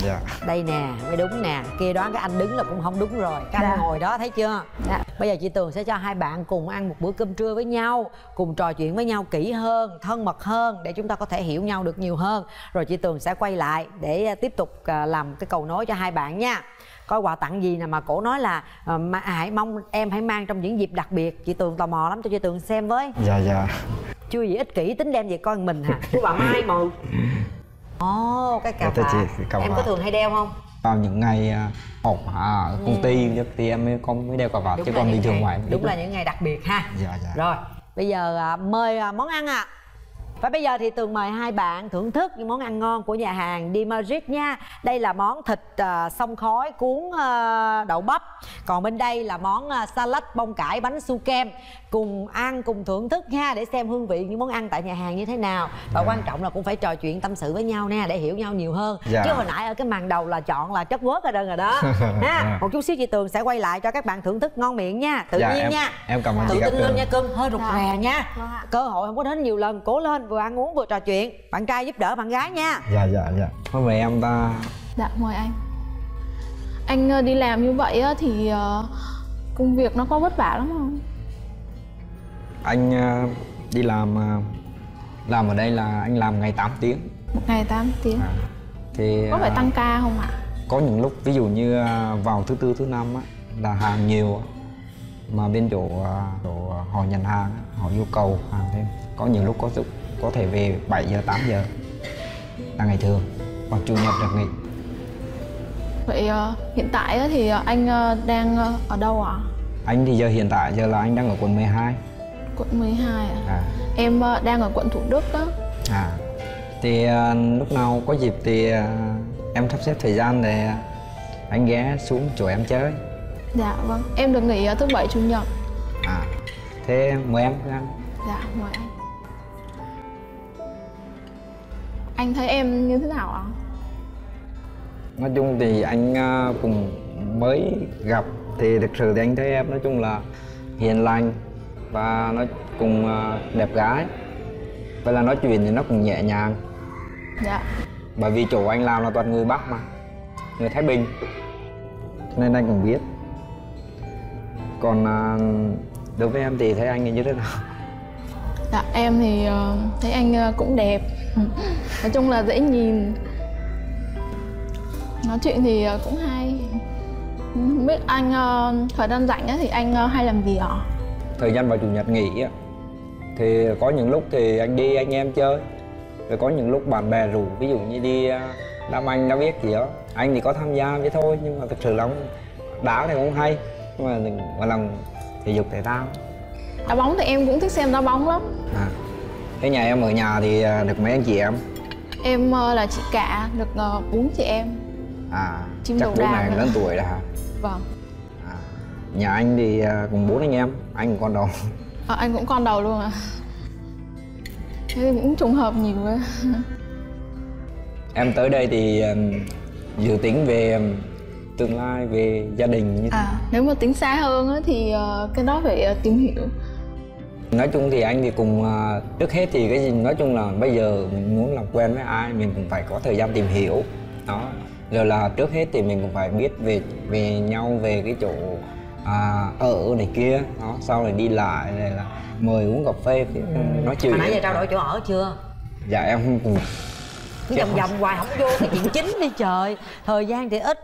Dạ. Đây nè, mới đúng nè. Kia đoán cái anh đứng là cũng không đúng rồi. Cái anh ngồi đó thấy chưa? Dạ. Bây giờ chị Tường sẽ cho hai bạn cùng ăn một bữa cơm trưa với nhau, cùng trò chuyện với nhau kỹ hơn, thân mật hơn để chúng ta có thể hiểu nhau được nhiều hơn. Rồi chị Tường sẽ quay lại để tiếp tục làm cái cầu nối cho hai bạn nha. Coi quà tặng gì nè mà cổ nói là hãy mong em hãy mang trong những dịp đặc biệt. Chị Tường tò mò lắm, cho chị Tường xem với. Dạ dạ. Chưa gì ích kỷ tính đem về coi mình hả? Chú bạn mai mượn. Ồ, cái cà vạt. Em có thường hay đeo không? Vào những ngày họp ở công ty thì em không mới đeo cà vạt, chứ còn bình thường ngoài đúng là những ngày đặc biệt ha. Dạ dạ. Rồi bây giờ mời món ăn ạ. Và bây giờ thì Tường mời hai bạn thưởng thức những món ăn ngon của nhà hàng D-Magic nha. Đây là món thịt xông khói cuốn đậu bắp. Còn bên đây là món salad bông cải bánh su kem. Cùng ăn, cùng thưởng thức nha, để xem hương vị những món ăn tại nhà hàng như thế nào. Và quan trọng là cũng phải trò chuyện tâm sự với nhau nè, để hiểu nhau nhiều hơn. Chứ hồi nãy ở cái màn đầu là chọn là chất quớt rồi đó ha. Một chút xíu chị Tường sẽ quay lại cho các bạn thưởng thức ngon miệng nha. Tự nhiên nha. Em cảm ơn chị. Tự tin lên nha, cơm hơi rụt rè nha. Cơ hội không có đến nhiều lần, cố lên. Vừa ăn uống vừa trò chuyện, bạn trai giúp đỡ bạn gái nha. Dạ dạ dạ. Thôi mời em ta. Dạ mời anh. Anh đi làm như vậy thì công việc nó có vất vả lắm không? Anh đi làm ở đây là anh làm ngày 8 tiếng. Một ngày 8 tiếng. Thì có phải tăng ca không ạ? Có những lúc ví dụ như vào thứ Tư thứ Năm á là hàng nhiều mà bên chỗ họ nhận hàng họ yêu cầu hàng thêm, có nhiều lúc có thể về 7 giờ 8 giờ là ngày thường, hoặc chủ nhật được nghỉ. Vậy hiện tại thì anh đang ở đâu ạ? Anh thì giờ hiện tại giờ là anh đang ở quận 12. Quận 12 ạ? À? Em đang ở quận Thủ Đức đó. À, thì lúc nào có dịp thì em sắp xếp thời gian để anh ghé xuống chỗ em chơi. Dạ vâng, em được nghỉ thứ Bảy Chủ Nhật. À, thế mời em ăn. Dạ, mời anh. Anh thấy em như thế nào ạ? Nói chung thì anh cũng mới gặp thì thực sự thì anh thấy em nói chung là hiền lành và nó cũng đẹp gái. Vậy là nói chuyện thì nó cũng nhẹ nhàng. Dạ. Bởi vì chỗ anh làm là toàn người Bắc mà, người Thái Bình, nên anh cũng biết. Còn đối với em thì thấy anh như thế nào? Dạ, em thì thấy anh cũng đẹp. Nói chung là dễ nhìn. Nói chuyện thì cũng hay. Không biết anh thời gian rảnh thì anh hay làm gì ạ? Thời gian vào Chủ Nhật nghỉ thì có những lúc thì anh đi anh em chơi, rồi có những lúc bạn bè rủ, ví dụ như đi đám anh đã biết gì đó, anh thì có tham gia với thôi, nhưng mà thực sự là đá thì cũng hay, nhưng mà mình làm thể dục thể thao. Đá bóng thì em cũng thích xem đá bóng lắm. À, thế nhà em ở nhà thì được mấy anh chị em? Em là chị cả, được 4 chị em. À, chim chắc bố mẹ lớn tuổi rồi hả? Vâng. À, nhà anh thì cùng 4 anh em, anh cũng con đầu. À, anh cũng con đầu luôn à? Thế thì cũng trùng hợp nhiều quá. Em tới đây thì dự tính về tương lai, về gia đình như thế? À, nếu mà tính xa hơn thì cái đó phải tìm hiểu. Nói chung thì anh thì cùng trước hết thì cái gì nói chung là bây giờ mình muốn làm quen với ai mình cũng phải có thời gian tìm hiểu đó. Rồi là trước hết thì mình cũng phải biết về nhau, về cái chỗ ở này kia đó, sau này đi lại này là mời uống cà phê nói chuyện. Hồi nãy giờ trao đổi chỗ ở chưa? Dạ em cũng vòng hoài không vô cái chuyện chính đi trời, thời gian thì ít.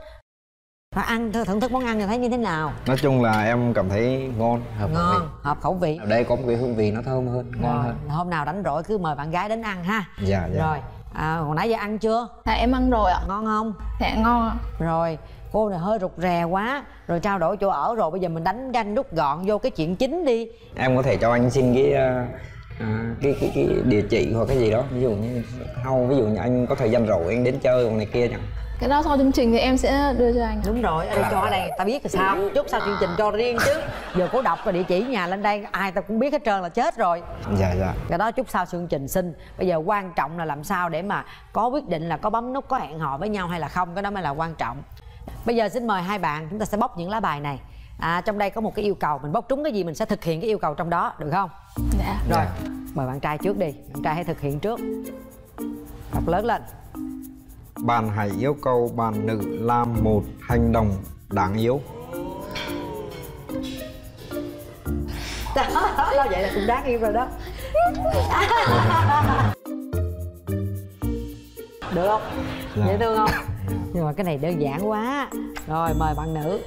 Mà ăn thưởng thức món ăn thì thấy như thế nào? Nói chung là em cảm thấy ngon, hợp khẩu vị. Ở đây có một cái hương vị nó thơm hơn, ngon hơn. Hôm nào rảnh rỗi cứ mời bạn gái đến ăn ha. Dạ dạ. Rồi, hồi nãy giờ ăn chưa? Dạ em ăn rồi ạ. Ngon không? Dạ ngon ạ. Rồi, cô này hơi rụt rè quá. Rồi trao đổi chỗ ở rồi, bây giờ mình đánh ranh rút gọn vô cái chuyện chính đi. Em có thể cho anh xin cái địa chỉ hoặc cái gì đó, ví dụ như sau, ví dụ như anh có thời gian rỗi anh đến chơi còn này kia chẳng. Cái đó sau chương trình thì em sẽ đưa cho anh. Đúng rồi, anh cho ở đây, ta biết là sao, chút sau chương trình cho riêng chứ. Giờ cô đọc rồi địa chỉ nhà lên đây, ai ta cũng biết hết trơn là chết rồi. Dạ dạ. Cái đó chút sau chương trình xin. Bây giờ quan trọng là làm sao để mà có quyết định là có bấm nút, có hẹn hò với nhau hay là không, cái đó mới là quan trọng. Bây giờ xin mời hai bạn, chúng ta sẽ bóc những lá bài này. Trong đây có một cái yêu cầu, mình bóc trúng cái gì mình sẽ thực hiện cái yêu cầu trong đó, được không? Dạ. Rồi, mời bạn trai trước đi, bạn trai hãy thực hiện trước. Đọc lớn lên. Bạn hãy yêu cầu bạn nữ làm một hành động đáng yêu. Đó, vậy là cũng đáng yêu rồi đó. Được không? Dạ. Dễ thương không? Nhưng mà cái này đơn giản quá. Rồi mời bạn nữ.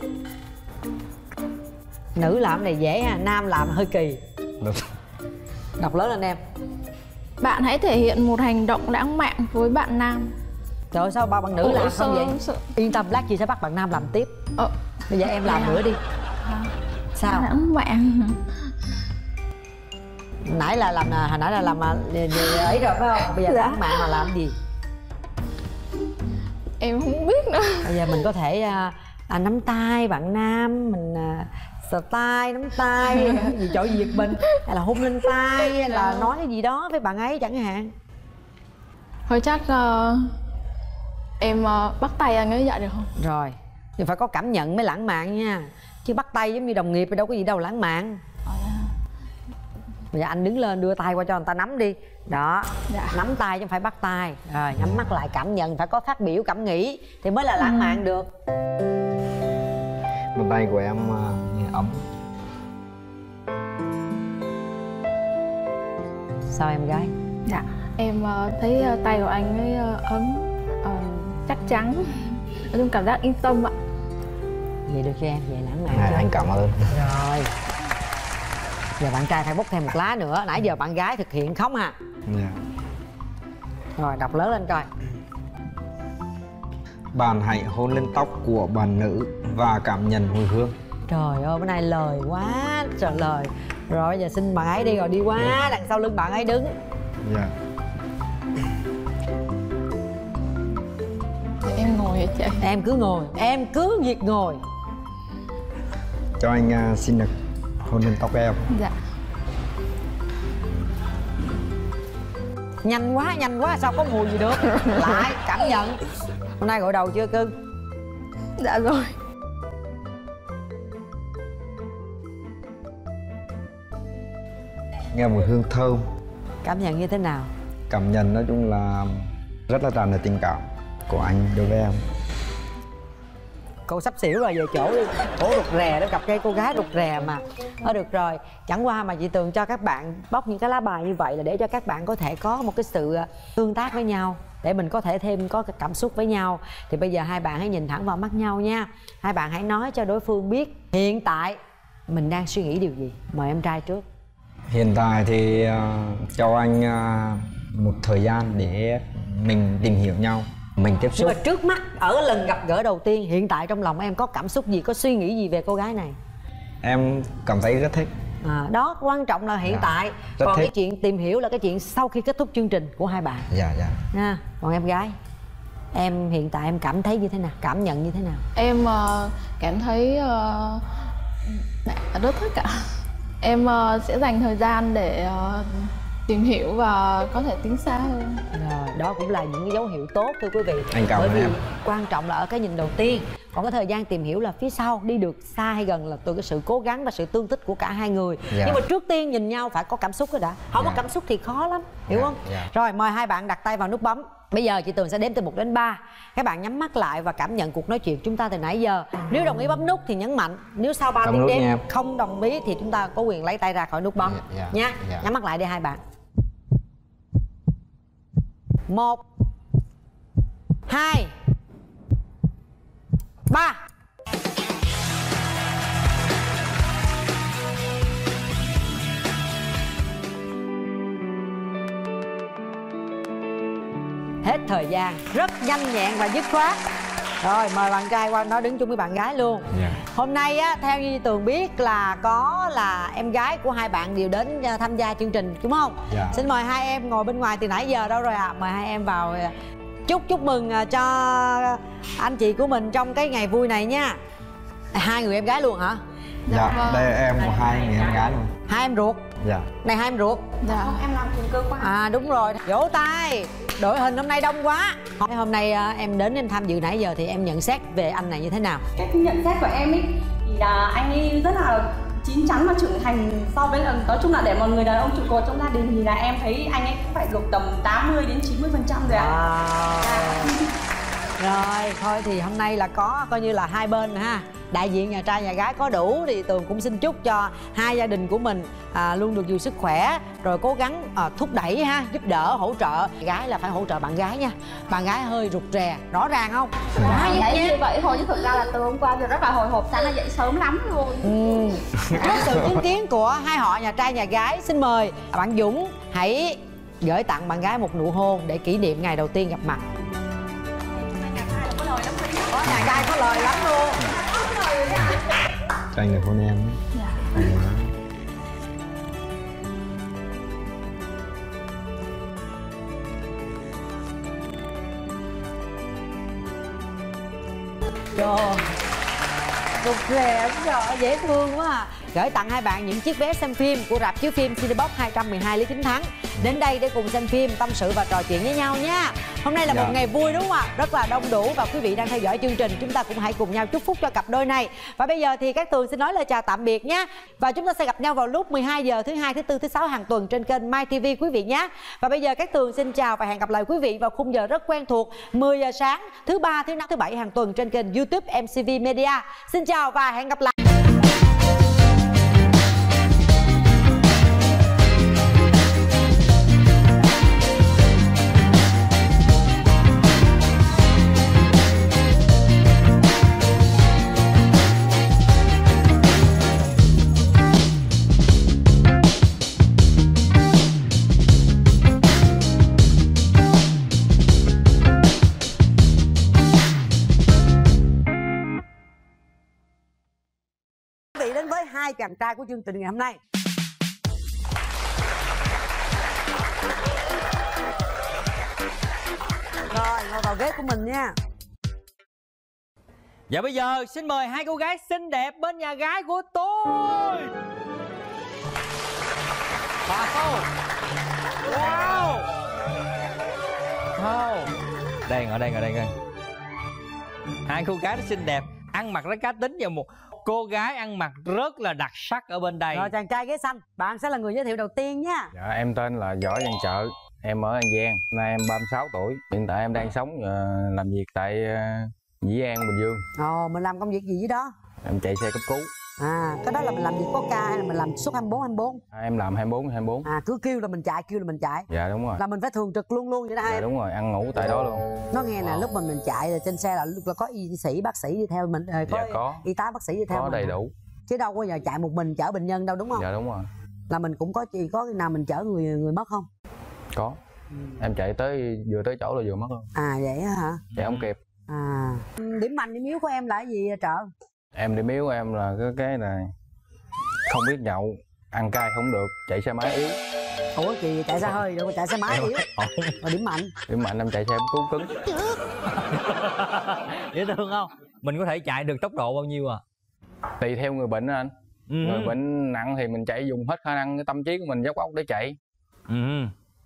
Nữ làm cái này dễ ha, nam làm hơi kỳ. Đọc lớn lên em. Bạn hãy thể hiện một hành động lãng mạn với bạn nam. Trời ơi, sao ba bạn nữ làm không vậy? Yên tâm, lát chị sẽ bắt bạn nam làm tiếp. Bây giờ em làm nữa đi. Sao? Lãng mạn. Nãy là làm, hồi nãy là làm ấy rồi phải không? Bây giờ lãng mạn mà làm gì? Em không biết nữa. Bây giờ mình có thể nắm tay bạn nam, mình style nắm tay gì chỗ Việt mình, hay là hôn lên tay, hay là nói cái gì đó với bạn ấy chẳng hạn. Thôi chắc em bắt tay anh ấy vậy được không? Rồi, thì phải có cảm nhận mới lãng mạn nha. Chứ bắt tay giống như đồng nghiệp thì đâu có gì đâu lãng mạn. Bây giờ anh đứng lên đưa tay qua cho người ta nắm đi. Đó, nắm tay chứ không phải bắt tay. Rồi, nhắm mắt lại cảm nhận, phải có phát biểu cảm nghĩ thì mới là lãng mạn được. Bàn tay của em ấm. Sao em gái? Dạ, em thấy tay của anh ấy ấm, chắc chắn, nói chung cảm giác yên tâm ạ. Vậy được cho em, vậy lãng mạn. Anh cảm ơn. Rồi. Giờ bạn trai phải bốc thêm một lá nữa. Nãy giờ bạn gái thực hiện không hả? Dạ. Rồi đọc lớn lên coi. Bạn hãy hôn lên tóc của bạn nữ và cảm nhận mùi hương. Trời ơi, bữa nay lời quá trời lời. Rồi giờ xin bạn ấy đi, rồi đi quá đằng sau lưng bạn ấy đứng. Dạ. Em ngồi hả chị? Em cứ ngồi, em cứ việc ngồi. Cho anh xin được hôn lên tóc em. Dạ. Nhanh quá, nhanh quá, sao có mùi gì được. Lại, cảm nhận. Hôm nay gội đầu chưa cưng? Dạ rồi. Nghe mùi hương thơm. Cảm nhận như thế nào? Cảm nhận nói chung là rất là tràn đầy tình cảm của anh đối với em. Cô sắp xỉu rồi, về chỗ đi. Cổ rụt rè đó, gặp cây cô gái rụt rè mà. Thôi được rồi, chẳng qua mà chị Tường cho các bạn bóc những cái lá bài như vậy là để cho các bạn có thể có một cái sự tương tác với nhau, để mình có thể thêm có cái cảm xúc với nhau. Thì bây giờ hai bạn hãy nhìn thẳng vào mắt nhau nha. Hai bạn hãy nói cho đối phương biết hiện tại mình đang suy nghĩ điều gì. Mời em trai trước. Hiện tại thì cho anh một thời gian để mình tìm hiểu nhau, mình tiếp xúc. Nhưng mà trước mắt, ở lần gặp gỡ đầu tiên, hiện tại trong lòng em có cảm xúc gì, có suy nghĩ gì về cô gái này? Em cảm thấy rất thích. Đó, quan trọng là hiện tại. Còn cái chuyện tìm hiểu là cái chuyện sau khi kết thúc chương trình của hai bạn. Dạ, dạ. Còn em gái, em hiện tại em cảm thấy như thế nào, cảm nhận như thế nào? Em cảm thấy rất thích ạ. Em sẽ dành thời gian để tìm hiểu và có thể tiến xa hơn. Rồi, đó cũng là những cái dấu hiệu tốt thưa quý vị. Anh cảm ơn em. Quan trọng là ở cái nhìn đầu tiên, còn cái thời gian tìm hiểu là phía sau, đi được xa hay gần là từ cái sự cố gắng và sự tương thích của cả hai người. Nhưng mà trước tiên nhìn nhau phải có cảm xúc đó đã. Không có cảm xúc thì khó lắm, hiểu không? Rồi, mời hai bạn đặt tay vào nút bấm. Bây giờ chị Tường sẽ đếm từ 1 đến 3. Các bạn nhắm mắt lại và cảm nhận cuộc nói chuyện chúng ta từ nãy giờ. Nếu đồng ý bấm nút thì nhấn mạnh. Nếu sau 3 tiếng đếm không đồng ý thì chúng ta có quyền lấy tay ra khỏi nút bấm. Nha. Nhắm mắt lại đi hai bạn. 1 2 3. Hết thời gian, rất nhanh nhẹn và dứt khoát. Rồi mời bạn trai qua nói đứng chung với bạn gái luôn. Hôm nay á, theo như Tường biết là có là em gái của hai bạn đều đến tham gia chương trình đúng không? Xin mời hai em ngồi bên ngoài từ nãy giờ đâu rồi ạ? Mời hai em vào chúc mừng cho anh chị của mình trong cái ngày vui này nha. Hai người em gái luôn hả? Dạ, đây là em của hai người em gái luôn. Hai em ruột? Dạ. Này hai em ruột? Dạ. Không, em làm cùng cư quá. À đúng rồi, vỗ tay. Đội hình hôm nay đông quá. Hôm nay em đến em tham dự nãy giờ thì em nhận xét về anh này như thế nào? Cách nhận xét của em ý thì là anh ấy rất là chín chắn và trưởng thành so với lần, nói chung là để một người đàn ông trụ cột trong gia đình thì là em thấy anh ấy cũng phải được tầm 80 đến 90% rồi ạ. Rồi thôi thì hôm nay là có coi như là hai bên ha, đại diện nhà trai nhà gái có đủ. Thì Tường cũng xin chúc cho hai gia đình của mình luôn được nhiều sức khỏe, rồi cố gắng thúc đẩy ha, giúp đỡ hỗ trợ. Gái là phải hỗ trợ bạn gái nha, bạn gái hơi rụt rè rõ ràng không? Bạn gái như vậy thôi chứ thực ra là từ hôm qua thì rất là hồi hộp, sáng nay dậy sớm lắm luôn. Với sự chứng kiến của hai họ nhà trai nhà gái, xin mời bạn Dũng hãy gửi tặng bạn gái một nụ hôn để kỷ niệm ngày đầu tiên gặp mặt. Nhà trai có lời lắm luôn. Cho anh được hôn em. Rụt rè cũng rồi, dễ thương quá à. Gửi tặng hai bạn những chiếc vé xem phim của rạp chiếu phim Cinebox 212 Lý Chính Thắng. Đến đây để cùng xem phim, tâm sự và trò chuyện với nhau nha. Hôm nay là một ngày vui đúng không ạ? Rất là đông đủ và quý vị đang theo dõi chương trình. Chúng ta cũng hãy cùng nhau chúc phúc cho cặp đôi này. Và bây giờ thì Cát Tường xin nói lời chào tạm biệt nhé. Và chúng ta sẽ gặp nhau vào lúc 12 giờ thứ Hai, thứ Tư, thứ Sáu hàng tuần trên kênh MyTV quý vị nhé. Và bây giờ Cát Tường xin chào và hẹn gặp lại quý vị vào khung giờ rất quen thuộc 10 giờ sáng thứ Ba, thứ Năm, thứ Bảy hàng tuần trên kênh YouTube MCV Media. Xin chào và hẹn gặp lại. hai chàng trai của chương trình ngày hôm nay. Rồi, ngồi vào ghế của mình nha. Và bây giờ xin mời hai cô gái xinh đẹp bên nhà gái của tôi. Wow. Wow. Wow. Đây, ngồi đây, ngồi đây coi. Hai cô gái rất xinh đẹp, ăn mặc rất cá tính, và một cô gái ăn mặc rất là đặc sắc ở bên đây. Rồi, chàng trai ghế xanh, bạn sẽ là người giới thiệu đầu tiên nha. Dạ, em tên là Võ Văn Chợ, em ở An Giang, nay em 36 tuổi. Hiện tại em đang sống làm việc tại Dĩ An, Bình Dương. Ồ, mình làm công việc gì với đó? Em chạy xe cấp cứu. À, cái đó là mình làm việc có ca hay là mình làm suốt 24/24? À, em làm 24/24. À, cứ kêu là mình chạy, kêu là mình chạy. Dạ đúng rồi. Là mình phải thường trực luôn luôn vậy đó. Dạ em, đúng rồi, ăn ngủ tại đó luôn. Nó nghe là lúc mà mình chạy là trên xe là có y sĩ, bác sĩ đi theo mình, có y tá, bác sĩ đi theo mình. Có đầy đủ. Chứ đâu có giờ chạy một mình chở bệnh nhân đâu, đúng không? Dạ đúng rồi. Là mình cũng có gì, có nào mình chở người mất không? Có. Em chạy tới vừa tới chỗ là vừa mất luôn. À vậy hả? Chạy không kịp. À, điểm mạnh điểm yếu của em là cái gì vậy Trợ? Em điểm yếu của em là cái này, không biết nhậu, ăn cay không được, chạy xe máy yếu. Ủa kì chạy xe hơi được, chạy xe máy yếu. Mà điểm mạnh? Điểm mạnh em chạy xe cú cứng. Dễ thương không? Mình có thể chạy được tốc độ bao nhiêu à? Tùy theo người bệnh đó anh. Người bệnh nặng thì mình chạy dùng hết khả năng cái tâm trí của mình, dốc óc để chạy.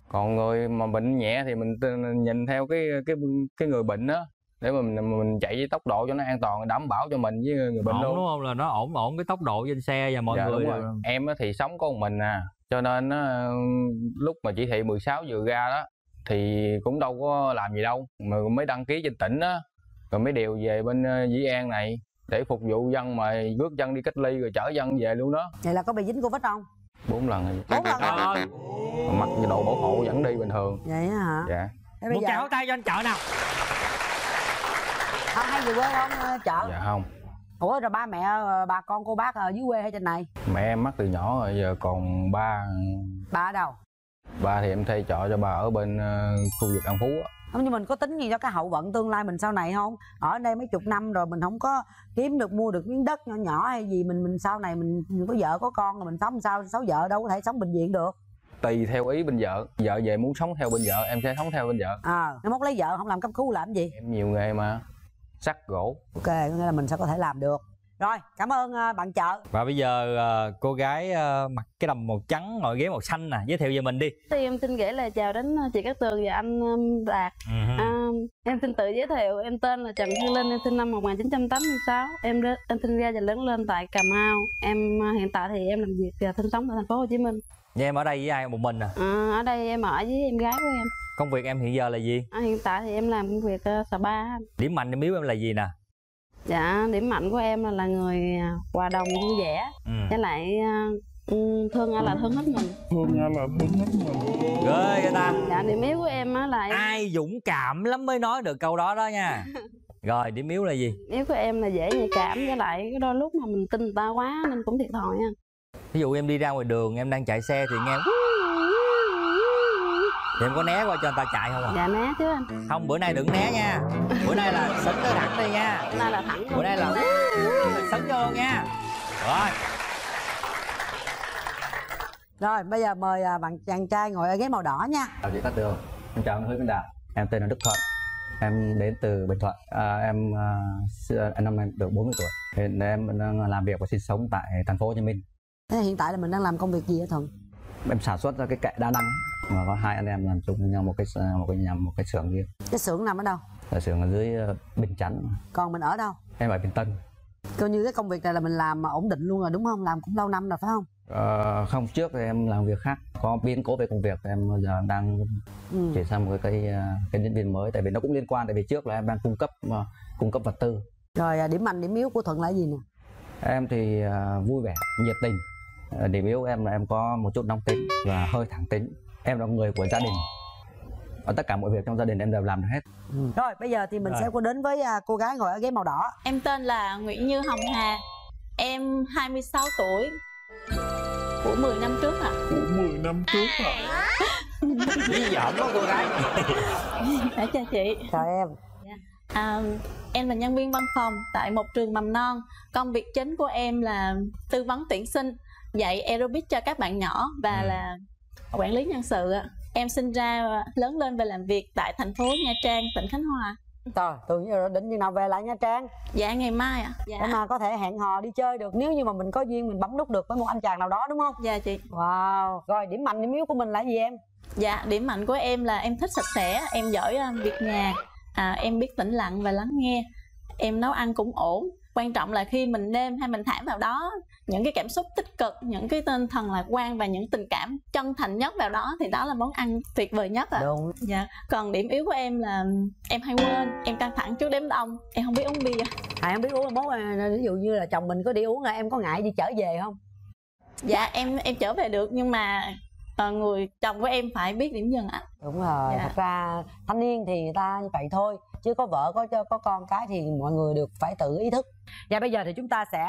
Còn người mà bệnh nhẹ thì mình nhìn theo cái người bệnh đó, để mình chạy với tốc độ cho nó an toàn, đảm bảo cho mình với người bệnh luôn, đúng không? Là nó ổn ổn cái tốc độ trên xe và mọi người. Em thì sống có một mình à, cho nên lúc mà chỉ thị 16 vừa ra đó thì cũng đâu có làm gì đâu, mà mới đăng ký trên tỉnh á, rồi mới điều về bên Dĩ An này để phục vụ dân, mà rước dân đi cách ly rồi chở dân về luôn đó. Vậy là có bị dính Covid không? 4 lần. 4 lần rồi. Mặc đồ bảo hộ vẫn đi bình thường. Vậy hả? Dạ. Một chào hỗ tay cho anh Chợ nào. Không hay về quê không Chợ? Dạ không. Ủa rồi ba mẹ, bà con, cô bác ở dưới quê hay trên này? Mẹ em mất từ nhỏ rồi, giờ còn ba. Ba ở đâu? Ba thì em thuê trọ cho bà ở bên khu vực An Phú á. Không, nhưng mình có tính gì cho cái hậu vận tương lai mình sau này không? Ở đây mấy chục năm rồi mình không có kiếm được, mua được miếng đất nhỏ nhỏ hay gì, mình sau này mình có vợ có con rồi mình sống sao? Sáu vợ đâu có thể sống bệnh viện được. Tùy theo ý bên vợ, vợ về muốn sống theo bên vợ em sẽ sống theo bên vợ. Nếu mốt lấy vợ không làm cấp cứu làm gì? Em nhiều nghề mà, sắt gỗ. Ok, nghĩa là mình sẽ có thể làm được. Rồi, cảm ơn bạn Chợ. Và bây giờ cô gái mặc cái đầm màu trắng, ngồi ghế màu xanh nè, giới thiệu về mình đi. Thì em xin gửi lời chào đến chị Cát Tường và anh Đạt. Em xin tự giới thiệu, em tên là Trần Hương Linh, em sinh năm 1986. Em sinh ra và lớn lên tại Cà Mau. Em hiện tại thì em làm việc và sinh sống tại thành phố Hồ Chí Minh. Vậy em ở đây với ai, một mình à? Ở đây em ở với em gái của em. Công việc em hiện giờ là gì? Hiện tại thì em làm công việc spa. Điểm mạnh điểm yếu em là gì nè? Dạ, điểm mạnh của em là người hòa đồng vui vẻ, với lại thương ai là thương hết mình. Thương ai là thương hết mình. Ghê vậy ta. Dạ, điểm yếu của em á là ai dũng cảm lắm mới nói được câu đó đó nha. Rồi, điểm yếu là gì? Điểm yếu của em là dễ nhạy cảm, với lại đôi lúc mà mình tin người ta quá nên cũng thiệt thòi nha. Ví dụ em đi ra ngoài đường, em đang chạy xe thì nghe thì em có né qua cho người ta chạy không ạ? Dạ né chứ anh. Không, bữa nay đừng né nha. Bữa nay là sấn tới thẳng đây nha. Bữa nay là thẳng luôn. Bữa nay là sấn vô nha. Rồi. Rồi bây giờ mời bạn chàng trai ngồi ở ghế màu đỏ nha. Chào chị Cát Tường. Em chào anh Huỳnh Minh Đạt. Em tên là Đức Thuận. Em đến từ Bình Thuận. Em năm nay được 40 tuổi. Hiện em đang làm việc và sinh sống tại thành phố Hồ Chí Minh. Thế hiện tại là mình đang làm công việc gì hả Thuận? Em sản xuất ra cái kệ đa năng, mà có hai anh em làm chung với nhau một cái xưởng riêng. Cái xưởng nằm ở đâu? Là xưởng ở dưới Bình Chánh. Còn mình ở đâu? Em ở Bình Tân. Coi như cái công việc này là mình làm mà ổn định luôn rồi đúng không? Làm cũng lâu năm rồi phải không? Không, trước thì em làm việc khác, có biến cố về công việc thì em giờ đang chuyển sang một cái nhân viên mới, tại vì nó cũng liên quan, tại vì trước là em đang cung cấp vật tư. Rồi điểm mạnh điểm yếu của Thuận là gì nè? Em thì vui vẻ, nhiệt tình. Điểm yếu em là em có một chút nóng tính và hơi thẳng tính. Em là người của gia đình, ở tất cả mọi việc trong gia đình em đều làm được hết. Rồi bây giờ thì mình sẽ có đến với cô gái ngồi ở ghế màu đỏ. Em tên là Nguyễn Như Hồng Hà. Em 26 tuổi. Của 10 năm trước ạ. Của 10 năm trước ạ. Đi giỡn đó cô gái. Để cho chị. Chào em. Em là nhân viên văn phòng tại một trường mầm non. Công việc chính của em là tư vấn tuyển sinh, dạy aerobic cho các bạn nhỏ và là quản lý nhân sự. Em sinh ra lớn lên và làm việc tại thành phố Nha Trang, tỉnh Khánh Hòa. Trời, tưởng như định chừng nào về lại Nha Trang. Dạ ngày mai ạ. Dạ. Để mà có thể hẹn hò đi chơi được, nếu như mà mình có duyên mình bấm nút được với một anh chàng nào đó đúng không? Dạ chị. Wow. Rồi điểm mạnh điểm yếu của mình là gì em? Dạ điểm mạnh của em là em thích sạch sẽ, em giỏi việc nhà, em biết tĩnh lặng và lắng nghe, em nấu ăn cũng ổn. Quan trọng là khi mình nêm hay mình thả vào đó những cái cảm xúc tích cực, những cái tinh thần lạc quan và những tình cảm chân thành nhất vào đó thì đó là món ăn tuyệt vời nhất ạ. Đúng. Dạ. Còn điểm yếu của em là em hay quên, em căng thẳng trước đám đông, em không biết uống bia. À em biết uống là mốt, ví dụ như là chồng mình có đi uống em có ngại đi trở về không? Dạ em trở về được nhưng mà người chồng của em phải biết điểm dừng ạ. Đúng rồi, dạ. Thật ra thanh niên thì người ta như vậy thôi, chứ có vợ có con cái thì mọi người đều phải tự ý thức. Và bây giờ thì chúng ta sẽ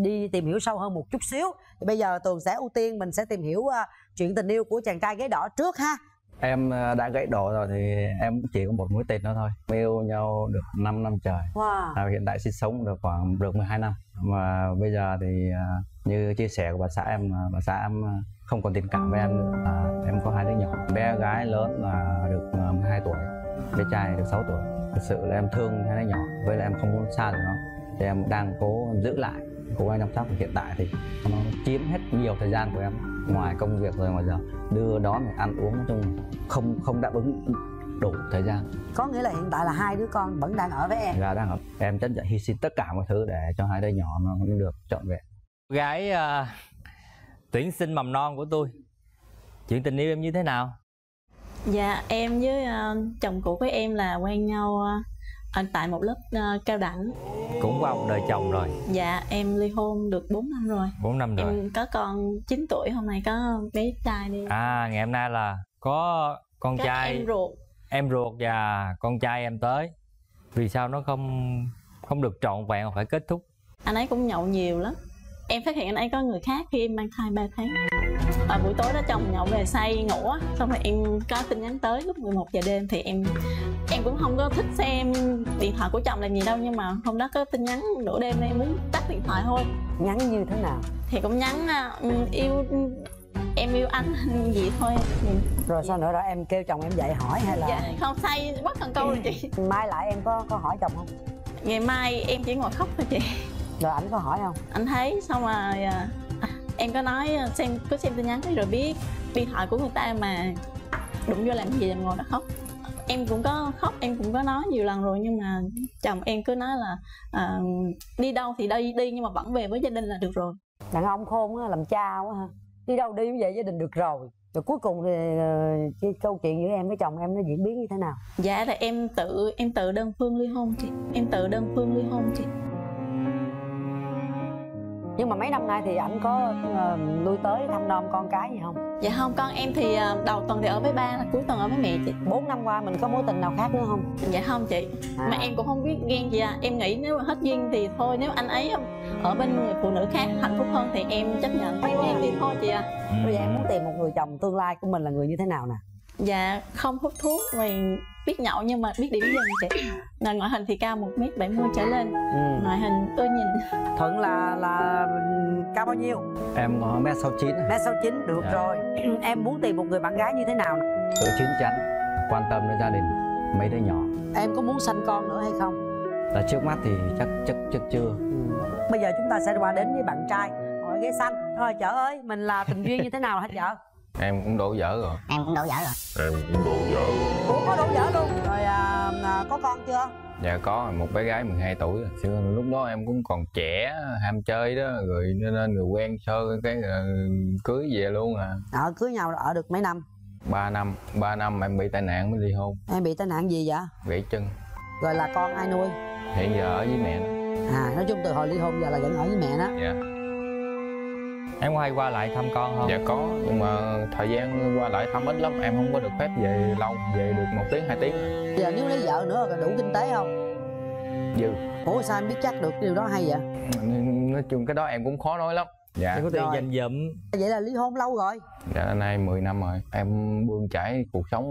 đi tìm hiểu sâu hơn một chút xíu. Thì bây giờ Tường sẽ ưu tiên mình sẽ tìm hiểu chuyện tình yêu của chàng trai ghế đỏ trước ha. Em đã gãy đổ rồi thì em chỉ có một mối tình đó thôi. Yêu nhau được 5 năm trời. Wow. Hiện tại sinh sống được khoảng được 12 năm. Mà bây giờ thì như chia sẻ của bà xã em không còn tình cảm với em nữa. Em có hai đứa nhỏ, bé gái lớn là được 12 tuổi, bé trai được 6 tuổi. Thật sự là em thương hai đứa nhỏ, với là em không muốn xa được nó. Thì em đang cố giữ lại, cố gắng chăm sóc. Hiện tại thì nó chiếm hết nhiều thời gian của em, ngoài công việc rồi ngoài giờ đưa đón ăn uống, nói chung không đáp ứng đủ thời gian. Có nghĩa là hiện tại là hai đứa con vẫn đang ở với em. Dạ đang ở. Em chấp nhận hy sinh tất cả mọi thứ để cho hai đứa nhỏ nó được trọn vẹn. Gái tuyển sinh mầm non của tôi, chuyện tình yêu em như thế nào? Dạ em với chồng cũ của em là quen nhau tại một lớp cao đẳng. Cũng qua một đời chồng rồi. Dạ em ly hôn được 4 năm rồi. 4 năm rồi. Em có con 9 tuổi, hôm nay có bé trai đi. À ngày hôm nay là có con các trai em ruột. Em ruột và con trai em tới. Vì sao nó không được trọn vẹn mà phải kết thúc? Anh ấy cũng nhậu nhiều lắm. Em phát hiện anh ấy có người khác khi em mang thai 3 tháng. À, buổi tối đó chồng nhậu về say ngủ á, xong rồi em có tin nhắn tới lúc 11 giờ đêm thì em cũng không có thích xem điện thoại của chồng là gì đâu, nhưng mà hôm đó có tin nhắn nửa đêm em muốn tắt điện thoại thôi. Nhắn như thế nào? Thì cũng nhắn yêu em, yêu anh gì thôi. Rồi sao nữa đó, em kêu chồng em dậy hỏi hay là? Dạ, không say bất cần câu rồi chị. Mai lại em có hỏi chồng không? Ngày mai em chỉ ngồi khóc thôi chị. Rồi ảnh có hỏi không? Anh thấy xong rồi em có nói cứ xem tin nhắn ấy rồi biết điện thoại của người ta mà đụng vô làm gì làm ngồi đó khóc. Em cũng có khóc, em cũng có nói nhiều lần rồi nhưng mà chồng em cứ nói là đi đâu thì đi nhưng mà vẫn về với gia đình là được rồi. Đàn ông khôn á, làm cha quá ha, đi đâu đi về gia đình được rồi. Rồi cuối cùng thì câu chuyện giữa em với chồng em nó diễn biến như thế nào? Dạ là em tự đơn phương ly hôn chị. Em tự đơn phương ly hôn chị. Nhưng mà mấy năm nay thì ảnh có lui tới thăm nom con cái gì không? Dạ không, con em thì đầu tuần thì ở với ba, cuối tuần ở với mẹ chị. 4 năm qua mình có mối tình nào khác nữa không? Dạ không chị. Mà em cũng không biết ghen gì à. Em nghĩ nếu mà hết duyên thì thôi, nếu anh ấy ở bên người phụ nữ khác hạnh phúc hơn thì em chấp nhận với em thì thôi chị à. Bây giờ em muốn tìm một người chồng tương lai của mình là người như thế nào nè? Dạ không hút thuốc, mình biết nhậu nhưng mà biết điểm dừng chị. Là ngoại hình thì cao 1m70 trở lên. Ngoại hình tôi nhìn Thuận là cao bao nhiêu? Em có 1m69. 1m69 được rồi. Em muốn tìm một người bạn gái như thế nào? Sự chín chắn, quan tâm đến gia đình, mấy đứa nhỏ. Em có muốn sanh con nữa hay không? Là trước mắt thì chắc chưa. Bây giờ chúng ta sẽ qua đến với bạn trai ở ghế xanh. Rồi Chợ ơi, mình là tình duyên như thế nào hả Chợ? Em cũng đổ dở rồi. Em cũng đổ dở rồi. Em cũng đổ dở rồi. Ủa có đổ dở luôn. Rồi có con chưa? Dạ có, một bé gái 12 tuổi rồi. Lúc đó em cũng còn trẻ, ham chơi đó, rồi nên người quen sơ cái cưới về luôn à. Cưới nhau ở được mấy năm? 3 năm em bị tai nạn mới ly hôn. Em bị tai nạn gì vậy? Gãy chân. Rồi là con ai nuôi? Hiện giờ ở với mẹ đó. Nói chung từ hồi ly hôn giờ là vẫn ở với mẹ đó. Dạ. Em có hay qua lại thăm con không? Dạ có, nhưng mà thời gian qua lại thăm ít lắm, em không có được phép về lâu, về được 1 tiếng 2 tiếng. Giờ nếu lấy vợ nữa là đủ kinh tế không? Dư. Ủa sao em biết chắc được điều đó hay vậy? Nói chung cái đó em cũng khó nói lắm. Dạ. Em có tiền dành dụm. Vậy là ly hôn lâu rồi? Dạ nay 10 năm rồi. Em bươn chải cuộc sống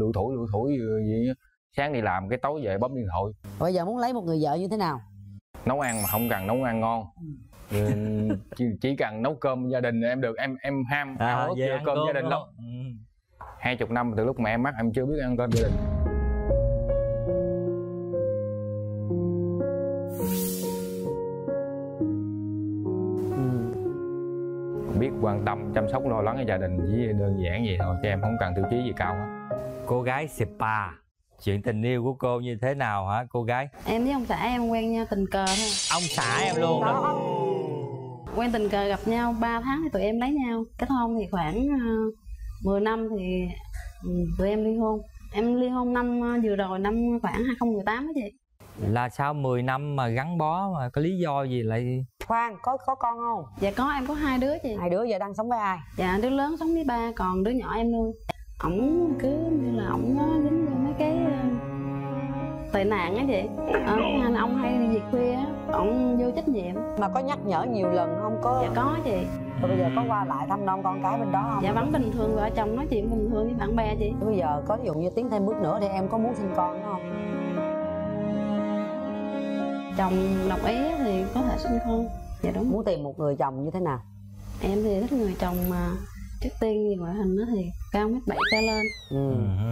lưu thủ gì sáng đi làm cái tối về bấm điện thoại. Bây giờ muốn lấy một người vợ như thế nào? Nấu ăn mà không cần nấu ăn ngon, chỉ cần nấu cơm gia đình em được, em ham háo cơm gia đình lắm. 20 năm từ lúc mẹ em mất em chưa biết ăn cơm gia đình. Biết quan tâm chăm sóc lo lắng cho gia đình với đơn giản vậy thôi, cho em không cần tiêu chí gì cao hết. Cô gái spa, chuyện tình yêu của cô như thế nào hả cô gái? Em với ông xã em quen nhau tình cờ thôi. Ông xã em luôn đó. Quen tình cờ gặp nhau 3 tháng thì tụi em lấy nhau. Kết hôn thì khoảng 10 năm thì tụi em ly hôn. Em ly hôn năm vừa rồi, năm khoảng 2018 đó chị. Là sau 10 năm mà gắn bó mà có lý do gì lại... Khoan, có con không? Dạ có, em có 2 đứa chị. 2 đứa giờ đang sống với ai? Dạ đứa lớn sống với ba, còn đứa nhỏ em nuôi. Ổng cứ như là ổng dính vô mấy cái tệ nạn á chị. Thứ hai là ông hay đi về khuya á, ổng vô trách nhiệm. Mà có nhắc nhở nhiều lần không có? Dạ có chị. Rồi bây giờ có qua lại thăm nom con cái bên đó không? Dạ vẫn bình thường, vợ chồng nói chuyện bình thường với bạn bè chị. Bây giờ có ví dụ như tiến thêm bước nữa thì em có muốn sinh con không? Chồng đồng ý thì có thể sinh con. Dạ đúng. Muốn tìm một người chồng như thế nào? Em thì thích người chồng mà trước tiên thì ngoại hình nó thì cao 1m7 trở lên,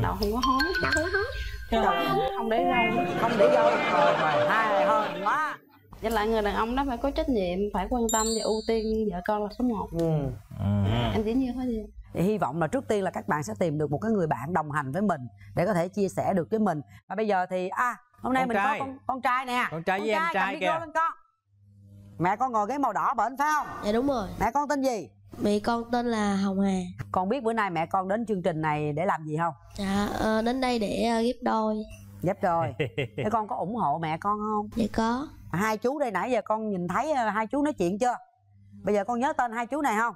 đầu không có hói, không để râu, mà hai hơn quá. Với lại người đàn ông đó phải có trách nhiệm, phải quan tâm và ưu tiên vợ con là số 1. Em chỉ như thế thôi. Thì hy vọng là trước tiên là các bạn sẽ tìm được một cái người bạn đồng hành với mình để có thể chia sẻ được với mình. Và bây giờ thì hôm nay mình có con trai nè. Con trai với em trai kìa. Mẹ con ngồi ghế màu đỏ bệnh phải không? Dạ đúng rồi. Mẹ con tên gì? Mẹ con tên là Hồng Hà. Con biết bữa nay mẹ con đến chương trình này để làm gì không? Dạ, đến đây để ghép đôi. Ghép đôi. Thế con có ủng hộ mẹ con không? Dạ có. Hai chú đây nãy giờ con nhìn thấy hai chú nói chuyện chưa? Bây giờ con nhớ tên hai chú này không?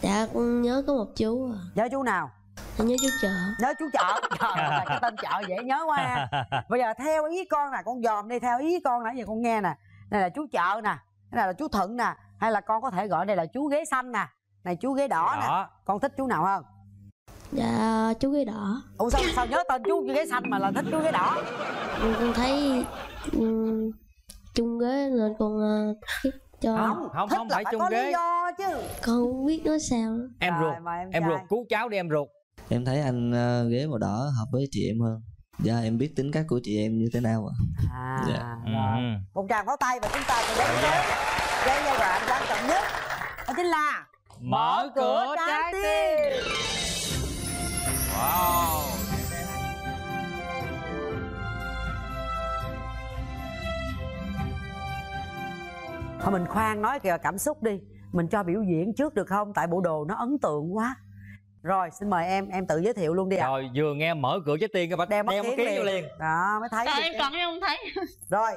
Dạ, con nhớ có một chú. Nhớ chú nào? Nhớ chú Chợ. Nhớ chú Chợ. Trời ơi, cái tên Chợ dễ nhớ quá ha. Bây giờ theo ý con nè, con dòm đi theo ý con nãy giờ con nghe nè. Đây là chú Chợ nè, cái này là chú Thuận nè, hay là con có thể gọi đây là chú ghế xanh nè, này chú ghế đỏ nè. Con thích chú nào hơn? Dạ chú ghế đỏ. Ủa sao nhớ tên chú ghế xanh mà là thích chú ghế đỏ? Con thấy chung ghế nên con thích cho. Không phải chung ghế chứ. Con không biết nói sao. Em ruột, em ruột cứu cháu đi em ruột. Em thấy anh ghế màu đỏ hợp với chị em hơn. Dạ em biết tính cách của chị em như thế nào ạ. Một tràng pháo tay và chúng ta sẽ đến với giai đoạn quan trọng nhất, đó chính là mở cửa trái tim. Wow. Thôi mình khoan nói kìa cảm xúc đi, mình cho biểu diễn trước được không? Tại bộ đồ nó ấn tượng quá. Rồi xin mời em tự giới thiệu luôn đi ạ. Rồi vừa nghe mở cửa trái tim các bạn đeo mắt kiến vô liền. Đó mới thấy. Rồi em còn em không thấy. Rồi.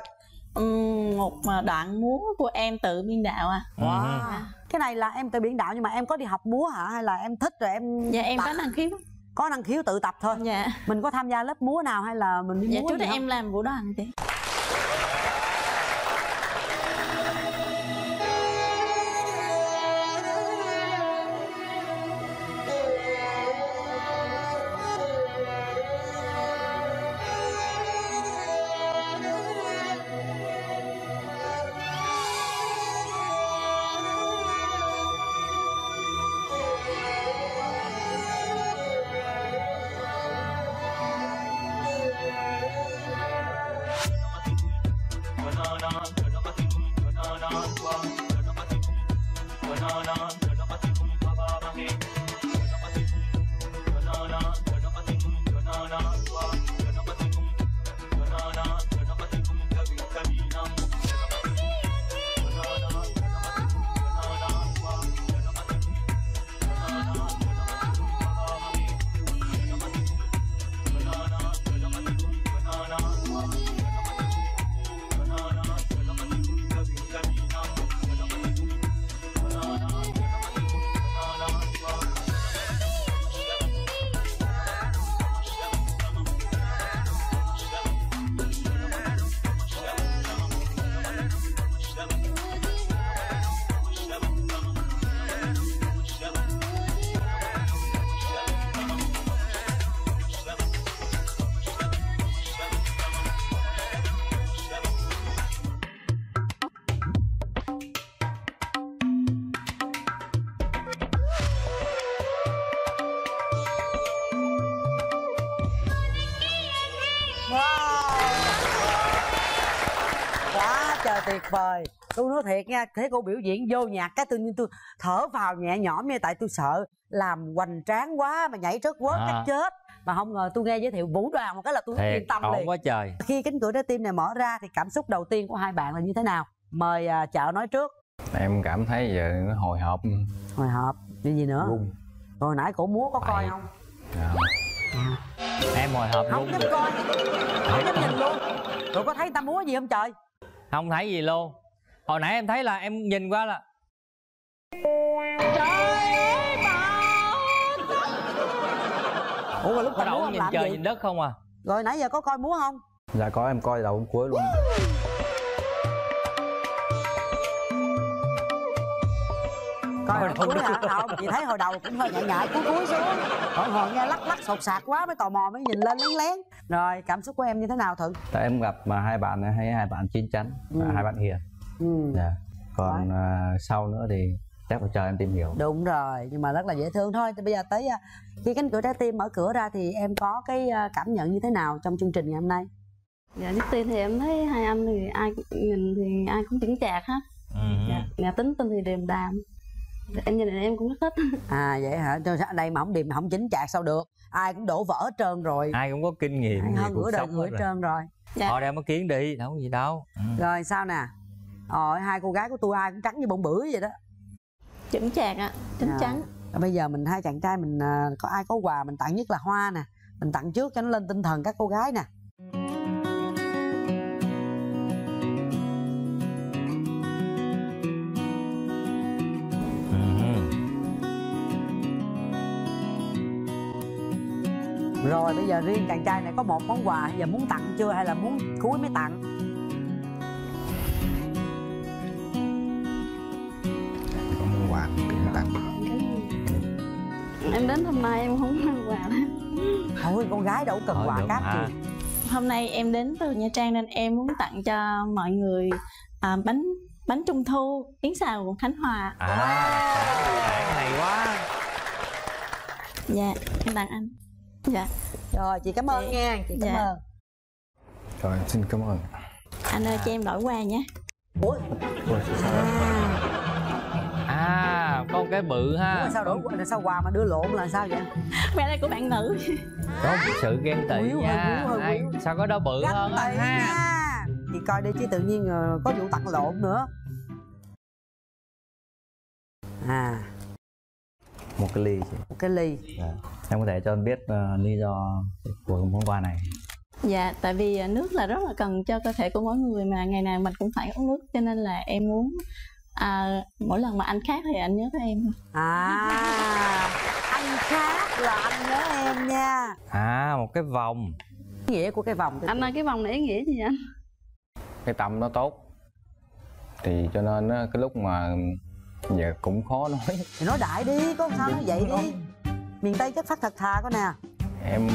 Một đoạn múa của em tự biên đạo à. Wow. Cái này là em tự biên đạo nhưng mà em có đi học múa hả hay là em thích rồi em? Dạ em có năng khiếu. Có năng khiếu tự tập thôi. Dạ. Mình có tham gia lớp múa nào hay là mình đi múa? Dạ trước đây em làm vũ đoàn chị. là tuyệt vời. Tôi nói thiệt nha, thế cô biểu diễn vô nhạc cái tự nhiên tôi thở vào nhẹ nhõm nha, tại tôi sợ làm hoành tráng quá mà nhảy trớt quớt cách chết. Mà không ngờ tôi nghe giới thiệu vũ đoàn một cái là tôi yên tâm liền quá trời. Khi cánh cửa trái tim này mở ra thì cảm xúc đầu tiên của hai bạn là như thế nào? Mời Chợ nói trước. Em cảm thấy giờ nó hồi hộp. Hồi hộp, như gì nữa? Rung. Hồi nãy cổ múa có coi không? Dạ. Em hồi hộp không dám coi, không dám nhìn luôn. Tụi có thấy người ta múa gì không trời? Không thấy gì luôn. Hồi nãy em thấy là em nhìn qua là trời ơi bà. Ủa mà lúc bắt đầu nhìn trời gì? Nhìn đất không à? Rồi nãy giờ có coi múa không? Dạ có, em coi đầu cuối luôn. Coi hồi cuối hả? Không, chị thấy hồi đầu cũng hơi nhạy nhạy, cuối cuối xuống. Hồi hồi nghe lắc lắc sột sạc quá mới tò mò, mới nhìn lên lén lén. Rồi, cảm xúc của em như thế nào Thuận? Tại em gặp mà hai bạn này, hai bạn chín chắn, hai bạn hiền. Dạ. Còn sau nữa thì chắc phải chờ em tìm hiểu. Đúng rồi, nhưng mà rất là dễ thương thôi. Thì bây giờ tới khi cánh cửa trái tim mở cửa ra thì em có cái cảm nhận như thế nào trong chương trình ngày hôm nay? Dạ, trước tiên thì em thấy hai anh thì ai nhìn thì ai cũng chững chạc hết. Nhà tính tình thì điềm đạm. Em nhìn em cũng thích. À vậy hả? Đây mà không điềm không chính chạc sao được. Ai cũng đổ vỡ hết trơn rồi. Ai cũng có kinh nghiệm. Ai hơn nửa đời người hết trơn rồi. Họ đem có kiến đi, đâu có gì đâu. Rồi sao nè? Rồi hai cô gái của tôi ai cũng trắng như bông bưởi vậy đó. Chững chạc ạ, chính chắn. Bây giờ mình hai chàng trai mình có ai có quà mình tặng, nhất là hoa nè. Mình tặng trước cho nó lên tinh thần các cô gái nè. Rồi bây giờ riêng chàng trai này có một món quà, giờ muốn tặng chưa hay là muốn cuối mới tặng? Có món quà mới tặng. Em đến hôm nay em không mang quà đó. Thôi con gái đâu cần quà cáp gì. Hôm nay em đến từ Nha Trang nên em muốn tặng cho mọi người bánh trung thu yến xào của Khánh Hòa. Bạn này quá. Dạ em tặng anh. Dạ. Rồi chị cảm ơn nha, chị cảm ơn. Rồi xin cảm ơn. Anh ơi cho em đổi quà nhé. Ủa? À con cái bự ha. Ủa, sao đổi quà, sao quà mà đưa lộn là sao vậy? Quà đây của bạn nữ. Có sự ghen tị nha. Sao có đó bự hơn ha. Chị coi đi chứ tự nhiên có vụ tặng lộn nữa. À. Một cái ly chị. Một cái ly. Em có thể cho anh biết lý do của món quà này? Dạ, tại vì nước là rất là cần cho cơ thể của mỗi người mà ngày nào mình cũng phải uống nước, cho nên là em muốn mỗi lần mà anh khát thì anh nhớ tới em. À, anh khát là anh nhớ em nha. À, một cái vòng. Ý nghĩa của cái vòng. Anh ơi, cái vòng này ý nghĩa gì anh? Cái tâm nó tốt, thì cho nên cái lúc mà giờ cũng khó nói. Thì nói đại đi, có sao nói vậy đi. Miền Tây chất phát thật thà coi nè. Em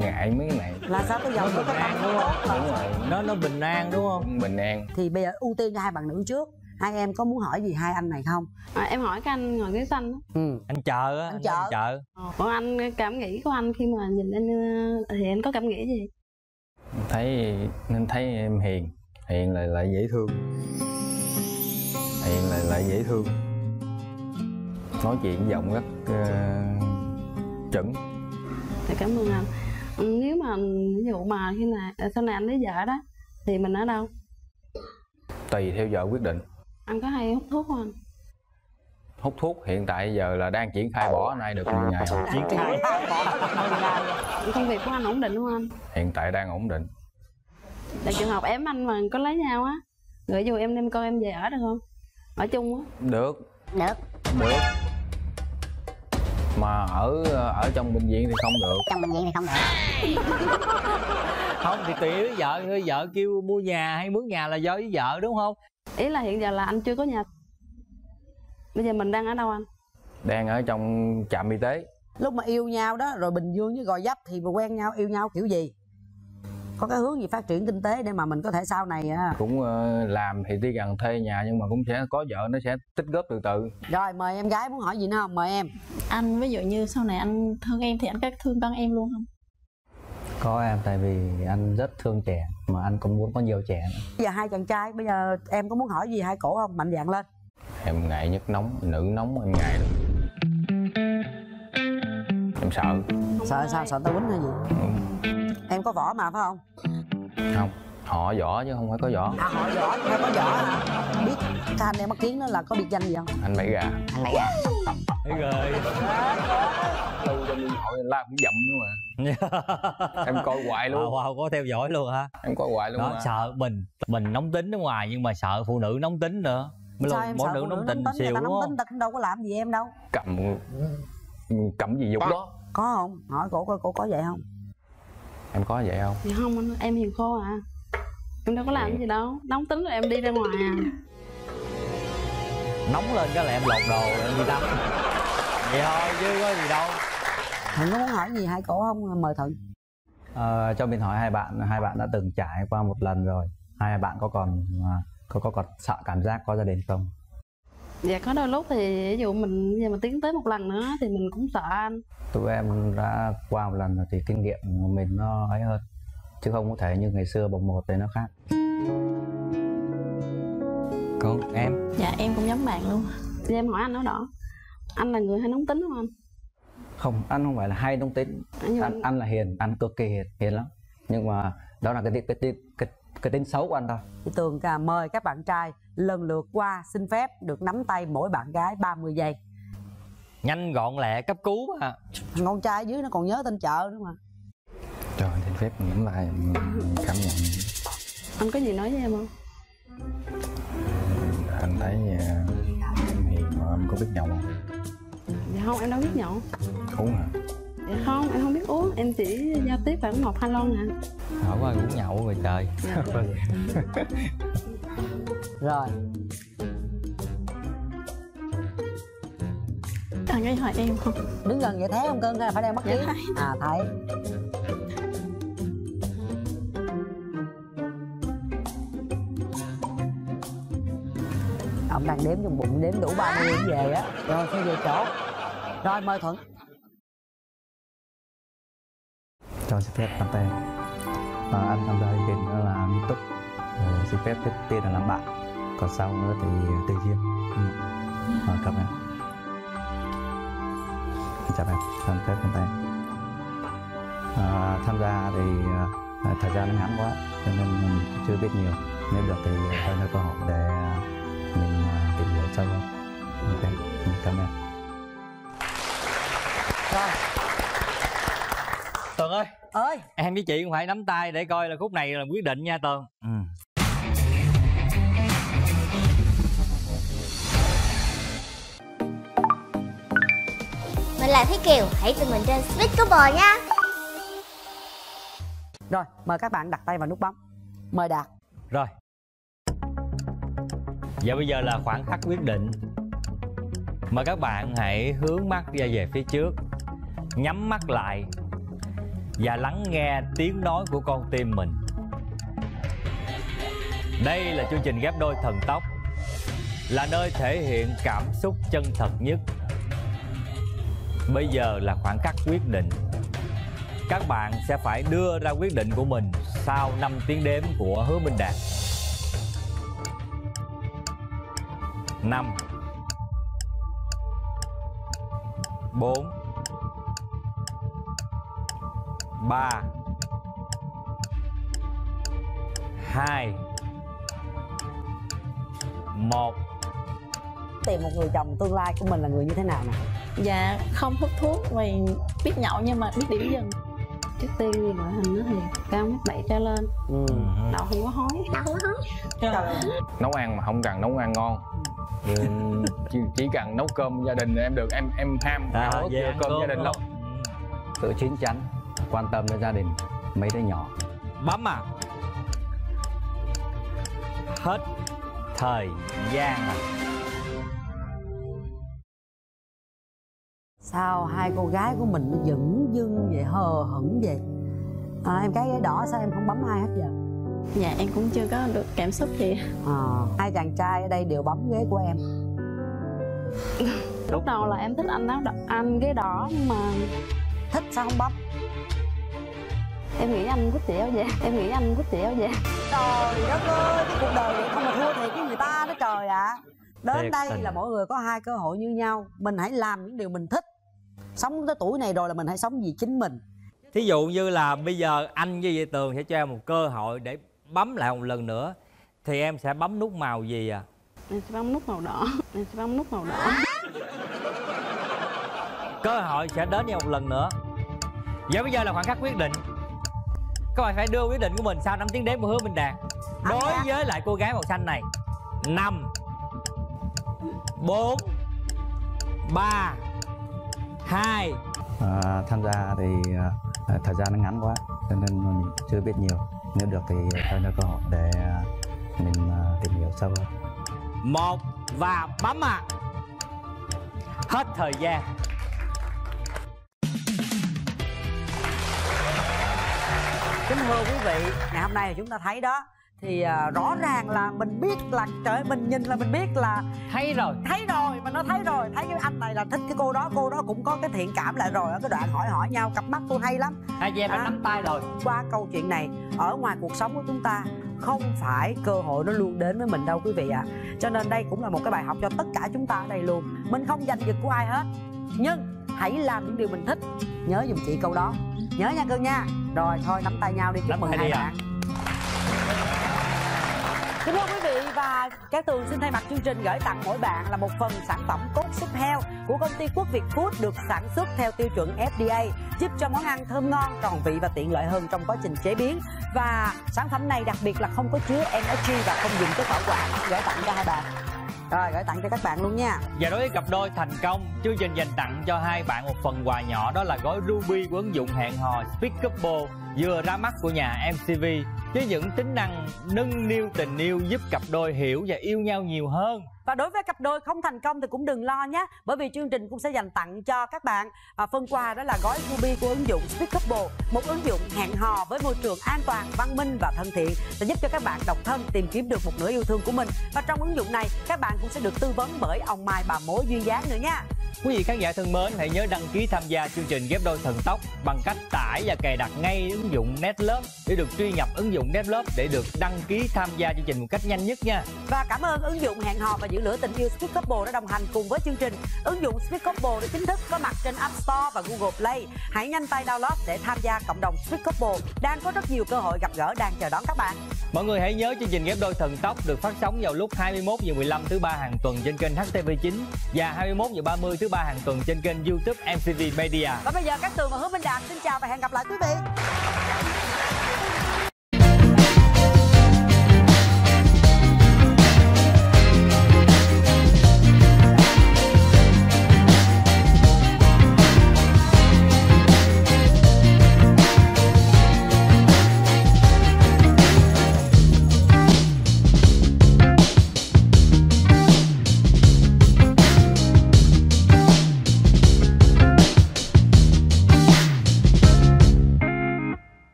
ngại mấy cái này. Là sao cái giọng của các bạn đúng không? Đúng rồi, nó bình an đúng không? Bình an. Thì bây giờ ưu tiên cho hai bạn nữ trước. Hai em có muốn hỏi gì hai anh này không? Em hỏi cái anh ngồi ghế xanh đó. Anh Chợ á. Anh Chợ. Còn anh cảm nghĩ của anh khi mà nhìn anh thì anh có cảm nghĩ gì? Thấy em hiền. Hiền là lại dễ thương. Hiền là lại dễ thương. Nói chuyện giọng rất chuẩn. Cảm ơn anh. Nếu mà ví dụ mà khi nào sau này anh lấy vợ đó thì mình ở đâu? Tùy theo vợ quyết định. Anh có hay hút thuốc không? Hút thuốc hiện tại giờ là đang triển khai bỏ, nay được 10 ngày. Triển khai bỏ được 10 ngày. Công việc của anh ổn định không anh? Hiện tại đang ổn định. Tại trường hợp em anh mà có lấy nhau á, gửi dù em đem con em về ở được không? Ở chung á? Được. Được. Mà ở trong bệnh viện thì không được. Trong bệnh viện thì không được. Không thì tùy với vợ, vợ kêu mua nhà hay mướn nhà là do với vợ đúng không? Ý là hiện giờ là anh chưa có nhà. Bây giờ mình đang ở đâu anh? Đang ở trong trạm y tế. Lúc mà yêu nhau đó rồi Bình Dương với Gò Vấp thì mà quen nhau yêu nhau kiểu gì? Có cái hướng gì phát triển kinh tế để mà mình có thể sau này cũng làm thì tuy rằng thuê nhà nhưng mà cũng sẽ có vợ, nó sẽ tích góp từ từ. Rồi mời em gái muốn hỏi gì nữa không? Mời em. Anh ví dụ như sau này anh thương em thì anh có thương con em luôn không? Có em, tại vì anh rất thương trẻ mà anh cũng muốn có nhiều trẻ nữa. Bây giờ hai chàng trai, bây giờ em có muốn hỏi gì hai cổ không? Mạnh dạn lên. Em ngại nhất nóng, nữ nóng em ngại lắm. Em sợ. Sợ sao? Sợ tao quýnh hay gì? Ừ. Em có võ mà phải không? Không, họ võ chứ không phải có võ. À, họ võ chứ không có võ hả? Biết cái anh em mắc kiến nó là có biệt danh gì không? Anh Bảy Gà. Anh Bảy Gà. Thấy rồi. Lâu trong điện thoại la cũng dậm nữa mà. Em coi hoài luôn. Wow, có theo dõi luôn hả? Em coi hoài luôn. Đó, mà. Sợ mình nóng tính ở ngoài nhưng mà sợ phụ nữ nóng tính nữa. Mới sao luôn, em mỗi sợ nữ nóng tính xìu đúng không? Nóng tính ta cũng đâu có làm gì em đâu. Cầm gì dục đó. Có không? Hỏi cổ coi cổ có vậy không? Em có vậy không? Dạ không anh, em hiền khô à. Em đâu có làm gì đâu. Nóng tính rồi em đi ra ngoài à. Nóng lên cái là em lột đồ rồi người ta. Vậy thôi chứ có gì đâu. Thuận có muốn hỏi gì hai cổ không? Mời Thuận. Trong điện thoại hai bạn đã từng trải qua một lần rồi. Hai bạn có còn sợ cảm giác có gia đình không? Dạ có đôi lúc thì ví dụ mình giờ mà tiến tới một lần nữa thì mình cũng sợ anh. Tụi em đã qua một lần rồi thì kinh nghiệm của mình nó ấy hơn. Chứ không có thể như ngày xưa bồng một thì nó khác. Còn em? Dạ em cũng giống bạn luôn. Thì em hỏi anh đó đó. Anh là người hay nóng tính không anh? Không, anh không phải là hay nóng tính. Anh là hiền, anh cực kỳ hiền lắm. Nhưng mà đó là cái tính xấu của anh thôi. Chị Tường mời các bạn trai lần lượt qua xin phép được nắm tay mỗi bạn gái 30 giây. Nhanh gọn lẹ cấp cứu mà. Con trai dưới nó còn nhớ tên chợ nữa mà. Trời, xin phép nắm tay cảm nhận. Anh có gì nói với em không? Anh thấy em hiền mà em có biết nhậu không? Dạ không, em đâu biết nhậu. Uống hả? Dạ không, em không biết uống, em chỉ giao tiếp phải uống 1-2 lon hả? Hỏi qua uống nhậu rồi trời. Dạ. Rồi. Anh ấy hỏi em không? Đứng gần vậy thấy không cưng phải đeo mắt kính. À thấy. Ông đang đếm trong bụng, đếm đủ 30 về á. Rồi khi về chỗ. Rồi mời Thuận. Cho xin phép làm tay. Anh tham gia chương trình đó là nghiêm túc. Xin phép trước tiên là làm bạn, còn sau nữa thì tự nhiên. Cảm ơn. Chào em, xin phép làm tay. Tham gia thì thời gian ngắn quá, cho nên mình chưa biết nhiều. Nếu được thì tôi có cơ hội để mình tìm hiểu sâu hơn. Ok, cảm ơn. Tường ơi. Ơi. Em với chị cũng phải nắm tay để coi là khúc này là quyết định nha Tường. Mình là Thúy Kiều, hãy cùng mình trên Speed Couple nha. Rồi, mời các bạn đặt tay vào nút bấm. Mời Đạt. Rồi. Và bây giờ là khoảng khắc quyết định. Mời các bạn hãy hướng mắt ra về phía trước, nhắm mắt lại và lắng nghe tiếng nói của con tim mình. Đây là chương trình ghép đôi thần tốc, là nơi thể hiện cảm xúc chân thật nhất. Bây giờ là khoảng khắc quyết định. Các bạn sẽ phải đưa ra quyết định của mình sau 5 tiếng đếm của Hứa Minh Đạt. 5 4 3 2 1. Tìm một người chồng tương lai của mình là người như thế nào nè? Dạ không hút thuốc, mình biết nhậu nhưng mà biết điểm dừng. Trước tiên thì ngoại hình nó thì cao 1m7 trở lên. Đậu không có hói. Nấu ăn mà không cần nấu ăn ngon. Chỉ cần nấu cơm gia đình em được, em ham cơm gia đình lắm. Tự chín chắn, quan tâm đến gia đình, mấy đứa nhỏ. Bấm à. Hết thời gian à. Sao hai cô gái của mình nó dửng dưng vậy, hờ hững vậy? Em cái đỏ sao em không bấm ai hết vậy? Dạ em cũng chưa có được cảm xúc gì. Hai chàng trai ở đây đều bấm ghế của em. Lúc đầu là em thích anh ghế đỏ nhưng mà thích sao không bấm? Em nghĩ anh quýt đẻo vậy, em nghĩ anh quýt đẻo vậy. Trời đất ơi, cái cuộc đời này không mà thua thiệt với người ta đó trời ạ. Đến đây là mọi người có hai cơ hội như nhau. Mình hãy làm những điều mình thích. Sống tới tuổi này rồi là mình hãy sống vì chính mình. Thí dụ như là bây giờ anh với Duy Tường sẽ cho em một cơ hội để bấm lại một lần nữa, thì em sẽ bấm nút màu gì à? Em sẽ bấm nút màu đỏ. Em sẽ bấm nút màu đỏ. Cơ hội sẽ đến với một lần nữa. Và bây giờ là khoảng khắc quyết định. Các bạn phải đưa quyết định của mình sau 5 tiếng đếm của Hứa Minh Đạt. Đối với lại cô gái màu xanh này. 5 4 3 2. Tham gia thì thời gian nó ngắn quá cho nên mình chưa biết nhiều. Nếu được thì cho nó cơ hội để mình tìm hiểu sâu hơn. 1 và bấm ạ. Hết thời gian. Kính thưa quý vị, ngày hôm nay chúng ta thấy đó thì rõ ràng là mình biết là trời, mình nhìn là mình biết là thấy rồi mà nó thấy cái anh này là thích cái cô đó, cô đó cũng có cái thiện cảm lại rồi ở cái đoạn hỏi nhau cặp mắt tôi hay lắm. Hai chị em đã nắm tay rồi. Qua câu chuyện này, ở ngoài cuộc sống của chúng ta không phải cơ hội nó luôn đến với mình đâu quý vị ạ. Cho nên đây cũng là một cái bài học cho tất cả chúng ta ở đây luôn. Mình không giành giật của ai hết, nhưng hãy làm những điều mình thích. Nhớ giùm chị câu đó, nhớ nha cưng nha. Rồi thôi nắm tay nhau đi, chúc mừng hai bạn. Kính thưa quý vị, và Cát Tường xin thay mặt chương trình gửi tặng mỗi bạn là một phần sản phẩm cốt súp heo của công ty Quốc Việt Food, được sản xuất theo tiêu chuẩn FDA, giúp cho món ăn thơm ngon, tròn vị và tiện lợi hơn trong quá trình chế biến. Và sản phẩm này đặc biệt là không có chứa NSG và không dùng tới bảo quản. Gửi tặng cho hai bạn. Rồi, gửi tặng cho các bạn luôn nha. Và đối với cặp đôi thành công, chương trình dành tặng cho hai bạn một phần quà nhỏ, đó là gói Ruby của ứng dụng hẹn hò Speed Couple vừa ra mắt của nhà MCV, với những tính năng nâng niu tình yêu, giúp cặp đôi hiểu và yêu nhau nhiều hơn. Và đối với cặp đôi không thành công thì cũng đừng lo nhé, bởi vì chương trình cũng sẽ dành tặng cho các bạn phần quà, đó là gói Ruby của ứng dụng Speed Couple, một ứng dụng hẹn hò với môi trường an toàn, văn minh và thân thiện, sẽ giúp cho các bạn độc thân tìm kiếm được một nửa yêu thương của mình. Và trong ứng dụng này các bạn cũng sẽ được tư vấn bởi ông Mai bà mối duyên dáng nữa nha. Quý vị khán giả thân mến, hãy nhớ đăng ký tham gia chương trình Ghép Đôi Thần Tốc bằng cách tải và cài đặt ngay ứng dụng Netlove để được truy nhập ứng dụng Netlove để được đăng ký tham gia chương trình một cách nhanh nhất nha. Và cảm ơn ứng dụng hẹn hò và giữ lửa tình yêu Speed Couple đã đồng hành cùng với chương trình. Ứng dụng Speed Couple đã chính thức có mặt trên App Store và Google Play. Hãy nhanh tay download để tham gia cộng đồng Speed Couple, đang có rất nhiều cơ hội gặp gỡ đang chờ đón các bạn. Mọi người hãy nhớ chương trình Ghép Đôi Thần Tốc được phát sóng vào lúc 21h15 thứ Ba hàng tuần trên kênh HTV9 và 21h30 thứ Ba hàng tuần trên kênh YouTube MCV Media. Và bây giờ Cát Tường và Hứa Minh Đạt xin chào và hẹn gặp lại quý vị.